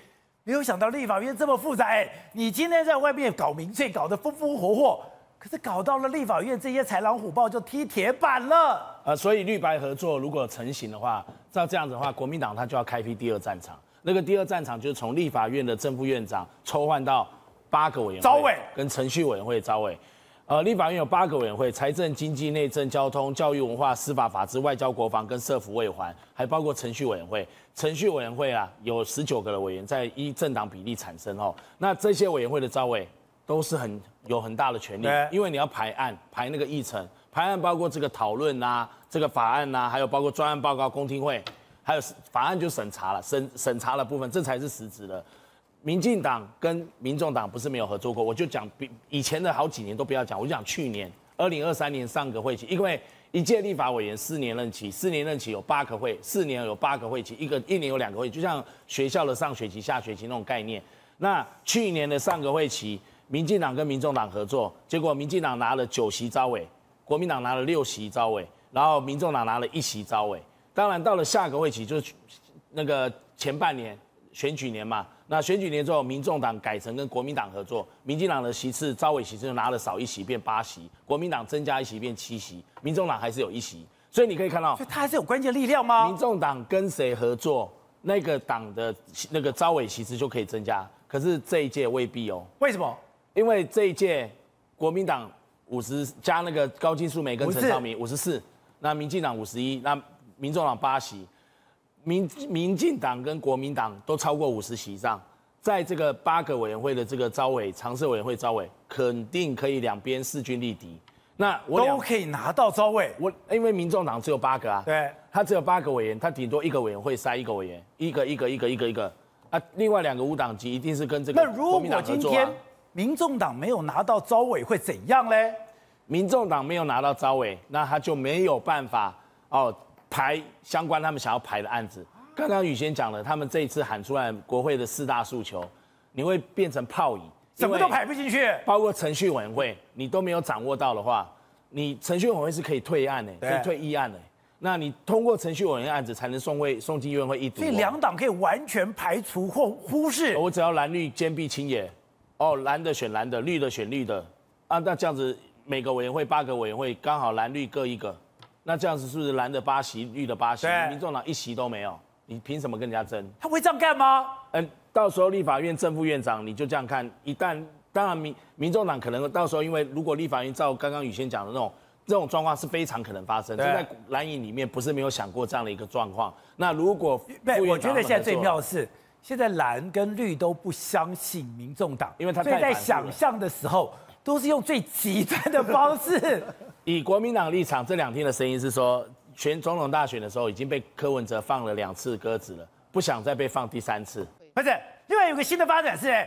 没有想到立法院这么复杂。哎，你今天在外面搞民粹，搞得风风火火，可是搞到了立法院，这些豺狼虎豹就踢铁板了。呃，所以绿白合作如果成型的话，照这样子的话，国民党他就要开辟第二战场。那个第二战场就是从立法院的正副院长抽换到八个委员会，招委跟程序委员会招委。 呃，立法院有八个委员会，财政、经济、内政、交通、教育、文化、司法、法制、外交、国防跟社福卫环，还包括程序委员会。程序委员会啊，有十九个的委员在依政党比例产生哦。那这些委员会的召委都是很有很大的权力，因为你要排案、排那个议程、排案，包括这个讨论啊、这个法案啊，还有包括专案报告、公听会，还有法案就审查了，审审查的部分，这才是实质的。 民进党跟民众党不是没有合作过，我就讲比以前的好几年都不要讲，我就讲去年二零二三年上个会期，因为一届立法委员四年任期，四年任期有八个会，四年有八个会期，一个一年有两个会期，就像学校的上学期、下学期那种概念。那去年的上个会期，民进党跟民众党合作，结果民进党拿了九席召委，国民党拿了六席召委，然后民众党拿了一席召委。当然到了下个会期，就是那个前半年选举年嘛。 那选举年之后，民众党改成跟国民党合作，民进党的席次、召委席次就拿了少一席变八席，国民党增加一席变七席，民众党还是有一席，所以你可以看到，所以他还是有关键力量吗？民众党跟谁合作，那个党的那个召委席次就可以增加，可是这一届未必哦。为什么？因为这一届国民党五十加那个高金素梅跟陈少明五十四，那民进党五十一，那民众党八席，民民进党跟国民党都超过五十席以上，在这个八个委员会的这个召委常设委员会召委，肯定可以两边势均力敌。那我都可以拿到召委，我因为民众党只有八个啊，对，他只有八个委员，他顶多一个委员会塞一个委员，一个一个一个一个一个啊，另外两个无党籍一定是跟这个国民党合作啊。那如果今天民众党没有拿到召委会怎样嘞？ 民众党没有拿到召委，那他就没有办法哦排相关他们想要排的案子。刚刚宇先讲了，他们这一次喊出来国会的四大诉求，你会变成泡影，什么都排不进去，包括程序委员会，你都没有掌握到的话，你程序委员会是可以退案的，可以退议案的。那你通过程序委员会案子才能送会送进议会一读。所以两党可以完全排除或忽视。我只要蓝绿兼并清野，哦，蓝的选蓝的，绿的选绿的，啊，那这样子。 每个委员会八个委员会刚好蓝绿各一个，那这样子是不是蓝的八席，绿的八席？民众党一席都没有，你凭什么跟人家争？他会这样干吗？嗯，到时候立法院正副院长你就这样看，一旦当然民民众党可能到时候因为如果立法院照刚刚宇先讲的那种这种状况是非常可能发生，就在蓝营里面不是没有想过这样的一个状况。那如果对，我觉得现在最妙的是。 现在蓝跟绿都不相信民众党，因为他所以在想象的时候都是用最极端的方式。以国民党立场，这两天的声音是说，选总统大选的时候已经被柯文哲放了两次鸽子了，不想再被放第三次。不是，另外有个新的发展是，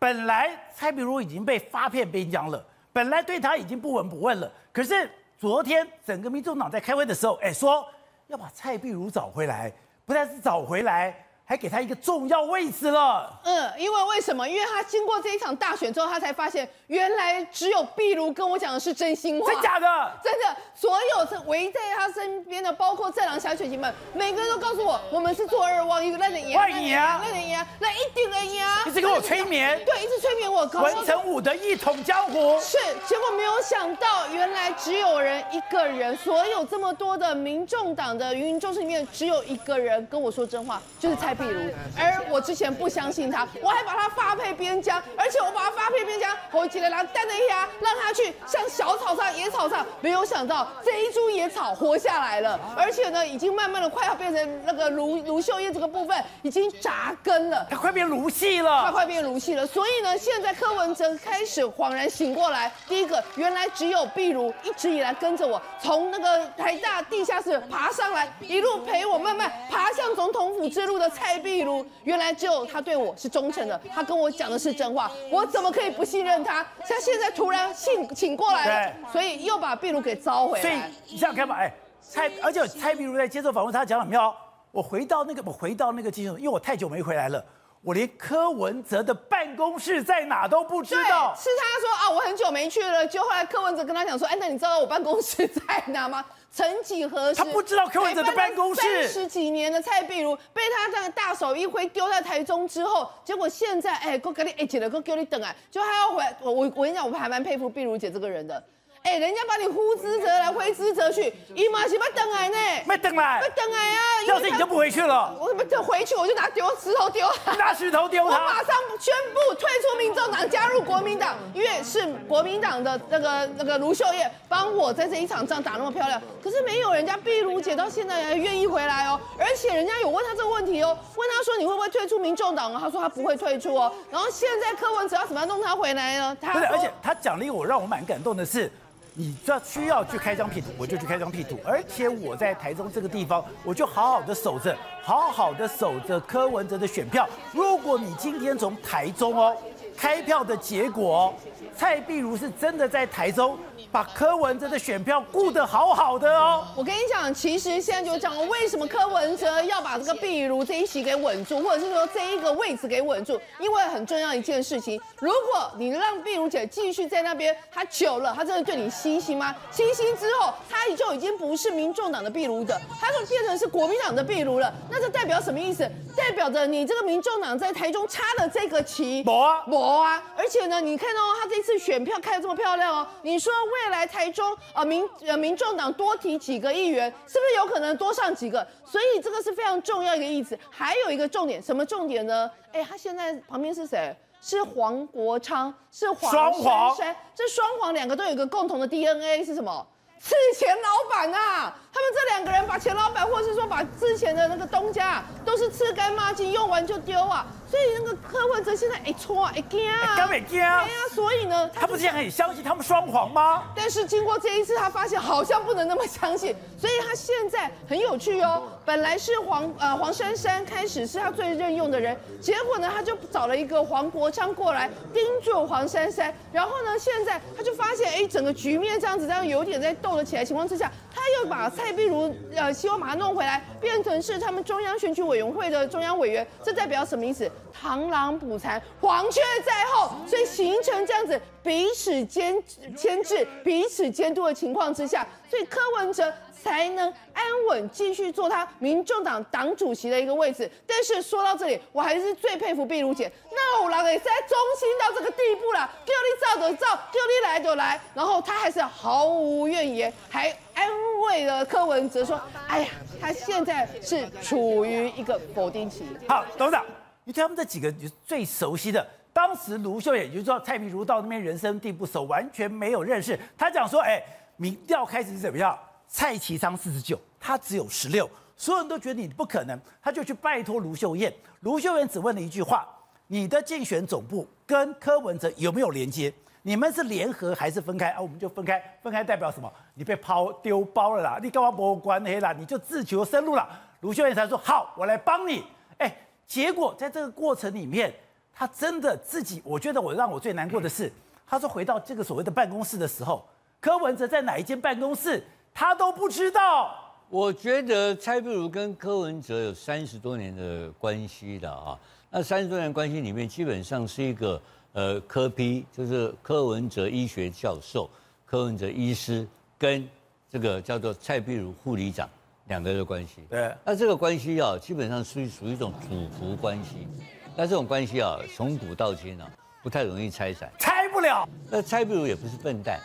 本来蔡壁如已经被发片边疆了，本来对他已经不闻不问了，可是昨天整个民众党在开会的时候，哎，说要把蔡壁如找回来，不但是找回来。 还给他一个重要位置了。嗯，因为为什么？因为他经过这一场大选之后，他才发现原来只有壁如跟我讲的是真心话。真假的？真的，所有这围在他身边的，包括战狼小姐姐们，每个人都告诉我，我们是坐二望一，那点牙，那点牙，那点牙，那一顶人牙。一直跟我催眠。对，一直催眠我。文成武的一统江湖。是，结果没有想到，原来只有人一个人，所有这么多的民众党的芸芸众生里面，只有一个人跟我说真话，就是蔡。 比如，而我之前不相信他，我还把他发配边疆，而且我把他发配边疆，侯杰拉带了他，让他去像小草上、野草上，没有想到这一株野草活下来了，而且呢，已经慢慢的快要变成那个卢卢秀燕这个部分已经扎根了，他快变卢系了，他快变卢系了，所以呢，现在柯文哲开始恍然醒过来，第一个原来只有壁如一直以来跟着我，从那个台大地下室爬上来，一路陪我慢慢爬向总统府之路的。 蔡壁如原来只有他对我是忠诚的，他跟我讲的是真话，我怎么可以不信任他？他现在突然请请过来了，所以又把壁如给召回来。所以你想干嘛？哎，蔡，而且蔡壁如在接受访问，他讲很妙。我回到那个，我回到那个基础，因为我太久没回来了。 我连柯文哲的办公室在哪都不知道。是他说啊，我很久没去了。就后来柯文哲跟他讲说，哎，那你知道我办公室在哪吗？曾几何时，他不知道柯文哲的办公室。三十几年的蔡壁如被他这样大手一挥丢在台中之后，结果现在哎，我跟你哎姐了，我跟你等啊，就还要回我我我跟你讲，我还蛮佩服壁如姐这个人的。 哎、欸，人家把你呼之则来，挥之则去，姨妈是不等来呢，不等来，不等来啊！要是你就不回去了，我怎么就回去？我就拿丢石头丢，拿石头丢他！我马上宣布退出民众党，加入国民党，因为是国民党的那个那个卢秀燕帮我在这一场仗打那么漂亮，可是没有人家壁如姐到现在还愿意回来哦，而且人家有问他这个问题哦，问他说你会不会退出民众党啊？他说他不会退出哦，然后现在柯文哲要怎么样弄他回来呢？他而且他讲了一个我让我蛮感动的是。 你要需要去开张辟土，我就去开张辟土，而且我在台中这个地方，我就好好的守着，好好的守着柯文哲的选票。如果你今天从台中哦开票的结果、哦，蔡壁如是真的在台中把柯文哲的选票顾得好好的哦。我跟你讲，其实现在就讲为什么柯文哲要把这个壁如这一席给稳住，或者是说这一个位置给稳住，因为很重要一件事情，如果你让壁如姐继续在那边，她久了，她真的对你。 星星吗？星星之后，他就已经不是民众党的壁如的，他就变成是国民党的壁如了。那这代表什么意思？代表着你这个民众党在台中插了这个旗，没啊，没啊。而且呢，你看哦，他这次选票开得这么漂亮哦，你说未来台中啊、呃、民呃民众党多提几个议员，是不是有可能多上几个？所以这个是非常重要一个意思。还有一个重点，什么重点呢？哎，他现在旁边是谁？ 是黄国昌，是黄珊珊，这双黄两个都有一个共同的 D N A 是什么？次前老板啊，他们这两个人把钱老板，或是说把之前的那个东家，都是吃干抹净，用完就丢啊。所以那个柯文哲现在哎错哎惊啊，敢会惊？对啊，所以呢，他不是也很相信他们双簧吗？但是经过这一次，他发现好像不能那么相信，所以他现在很有趣哦。本来是黄呃黄珊珊开始是他最任用的人，结果呢他就找了一个黄国昌过来盯住黄珊珊，然后呢现在他就发现哎整个局面这样子，这样有点在斗了起来情况之下，他又把蔡壁如呃希望把他弄回来，变成是他们中央选举委员会的中央委员，这代表什么意思？ 螳螂捕蝉，黄雀在后，所以形成这样子彼此监牵制、彼此监督的情况之下，所以柯文哲才能安稳继续做他民众党党主席的一个位置。但是说到这里，我还是最佩服碧如姐，那我老也在忠心到这个地步了，叫你照就照，叫你来就来，然后他还是毫无怨言，还安慰了柯文哲说：“哎呀，他现在是处于一个否定期。”好，董事长。 你对他们这几个最熟悉的，当时卢秀燕，也就是说蔡壁如到那边人生地不熟，完全没有认识。他讲说，哎，民调开始是怎么样？蔡其昌四十九，他只有十六，所有人都觉得你不可能，他就去拜托卢秀燕。卢秀燕只问了一句话：你的竞选总部跟柯文哲有没有连接？你们是联合还是分开啊？我们就分开，分开代表什么？你被抛丢包了啦，你干嘛不关黑啦？你就自求生路啦。卢秀燕才说好，我来帮你。哎。 结果在这个过程里面，他真的自己，我觉得我让我最难过的是，他说回到这个所谓的办公室的时候，柯文哲在哪一间办公室，他都不知道。我觉得蔡壁如跟柯文哲有三十多年的关系的啊，那三十多年关系里面，基本上是一个呃柯P，就是柯文哲医学教授、柯文哲医师跟这个叫做蔡壁如护理长。 两个人的关系，对，那这个关系啊，基本上是属于一种主仆关系。那这种关系啊，从古到今啊，不太容易拆散，拆不了。那蔡壁如也不是笨蛋，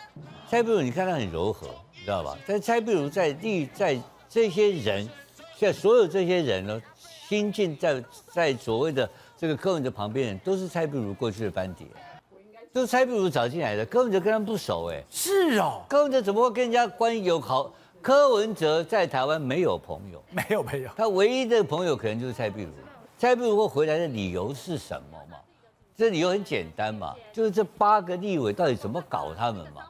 蔡壁如你看他很柔和，你知道吧？但蔡壁如在立在这些人，现在所有这些人呢，新进在在所谓的这个柯文哲旁边人，都是蔡壁如过去的班底。 都是蔡壁如找进来的，柯文哲跟他们不熟哎，是哦，柯文哲怎么会跟人家关系友好？柯文哲在台湾没有朋友，没有朋友，他唯一的朋友可能就是蔡壁如。蔡壁如会回来的理由是什么嘛？这理由很简单嘛，就是这八个立委到底怎么搞他们嘛？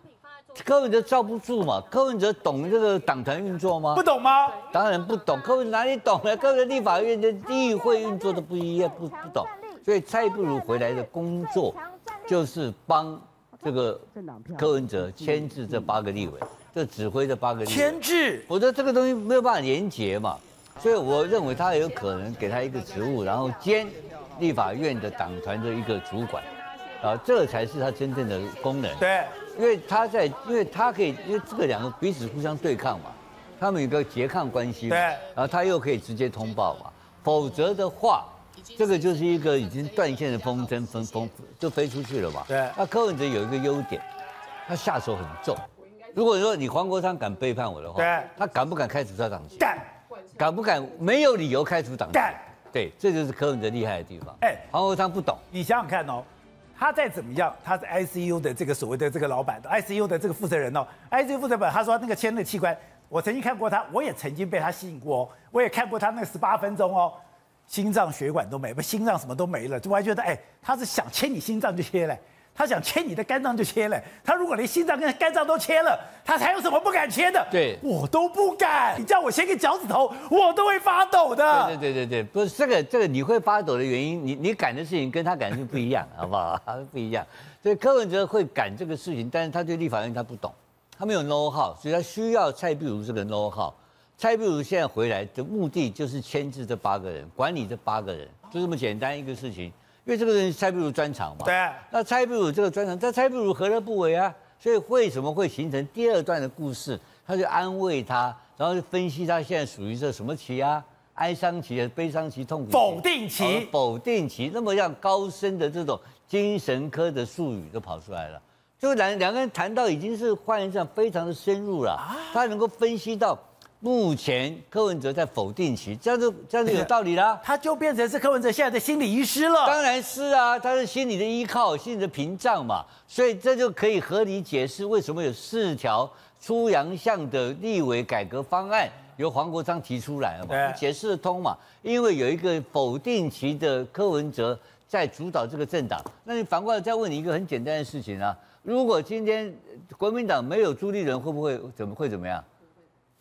柯文哲罩不住嘛？柯文哲懂这个党团运作吗？不懂吗？当然不懂，柯文哲哪里懂呢？柯文哲立法院的议会运作都不一样，不不懂。所以蔡壁如回来的工作。 就是帮这个柯文哲牵制这八个立委，就指挥这八个立委牵制。我觉得这个东西没有办法连结嘛，所以我认为他有可能给他一个职务，然后兼立法院的党团的一个主管，啊，这才是他真正的功能。对，因为他在，因为他可以，因为这个两个彼此互相对抗嘛，他们有个拮抗关系嘛，对，然后他又可以直接通报嘛，否则的话。 这个就是一个已经断线的风筝，风风就飞出去了嘛。对。那柯文哲有一个优点，他下手很重。如果说你黄国昌敢背叛我的话，对，他敢不敢开除他党籍？敢。敢不敢没有理由开除党籍？敢。对，这就是柯文哲厉害的地方。哎，黄国昌不懂。你想想看哦，他再怎么样，他是 I C U 的这个所谓的这个老板 ，I C U 的这个负责人哦 ，I C U 负责人他说那个签的器官，我曾经看过他，我也曾经被他吸引过哦，我也看过他那十八分钟哦。 心脏血管都没，不，心脏什么都没了，就还觉得，哎，他是想切你心脏就切了，他想切你的肝脏就切了，他如果连心脏跟肝脏都切了，他还有什么不敢切的？对，我都不敢，你叫我切个脚趾头，我都会发抖的。对对对对对，不是这个这个你会发抖的原因，你你敢的事情跟他敢是不一样，好不好？不一样。所以柯文哲会敢这个事情，但是他对立法院他不懂，他没有 know how， 所以他需要蔡壁如这个 know how。 蔡壁如现在回来的目的就是牵制这八个人，管理这八个人，就这么简单一个事情。因为这个人是蔡壁如专长嘛。对。那蔡壁如这个专长，但蔡壁如何乐不为啊？所以为什么会形成第二段的故事？他就安慰他，然后就分析他现在属于这什么期啊？哀伤期、悲伤期、痛苦期、否定期、否定期，那么样高深的这种精神科的术语都跑出来了。就两两个人谈到已经是换言之非常的深入了，他能够分析到。 目前柯文哲在否定期，这样就这样就有道理啦，他就变成是柯文哲现在的心理医师了。当然是啊，他是心理的依靠，心理的屏障嘛，所以这就可以合理解释为什么有四条出洋相的立委改革方案由黄国昌提出来了嘛，解释得通嘛？因为有一个否定期的柯文哲在主导这个政党。那你反过来再问你一个很简单的事情啊，如果今天国民党没有朱立伦，会不会怎么会怎么样？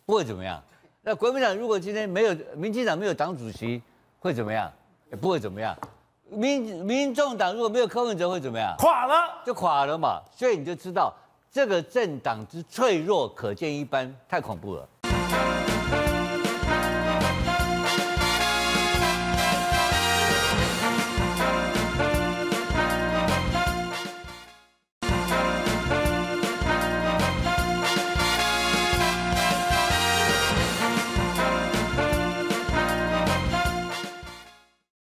不会怎么样。那国民党如果今天没有民进党没有党主席，会怎么样？也不会怎么样。 民民众党如果没有柯文哲会怎么样？垮了，就垮了嘛。所以你就知道这个政党之脆弱，可见一斑，太恐怖了。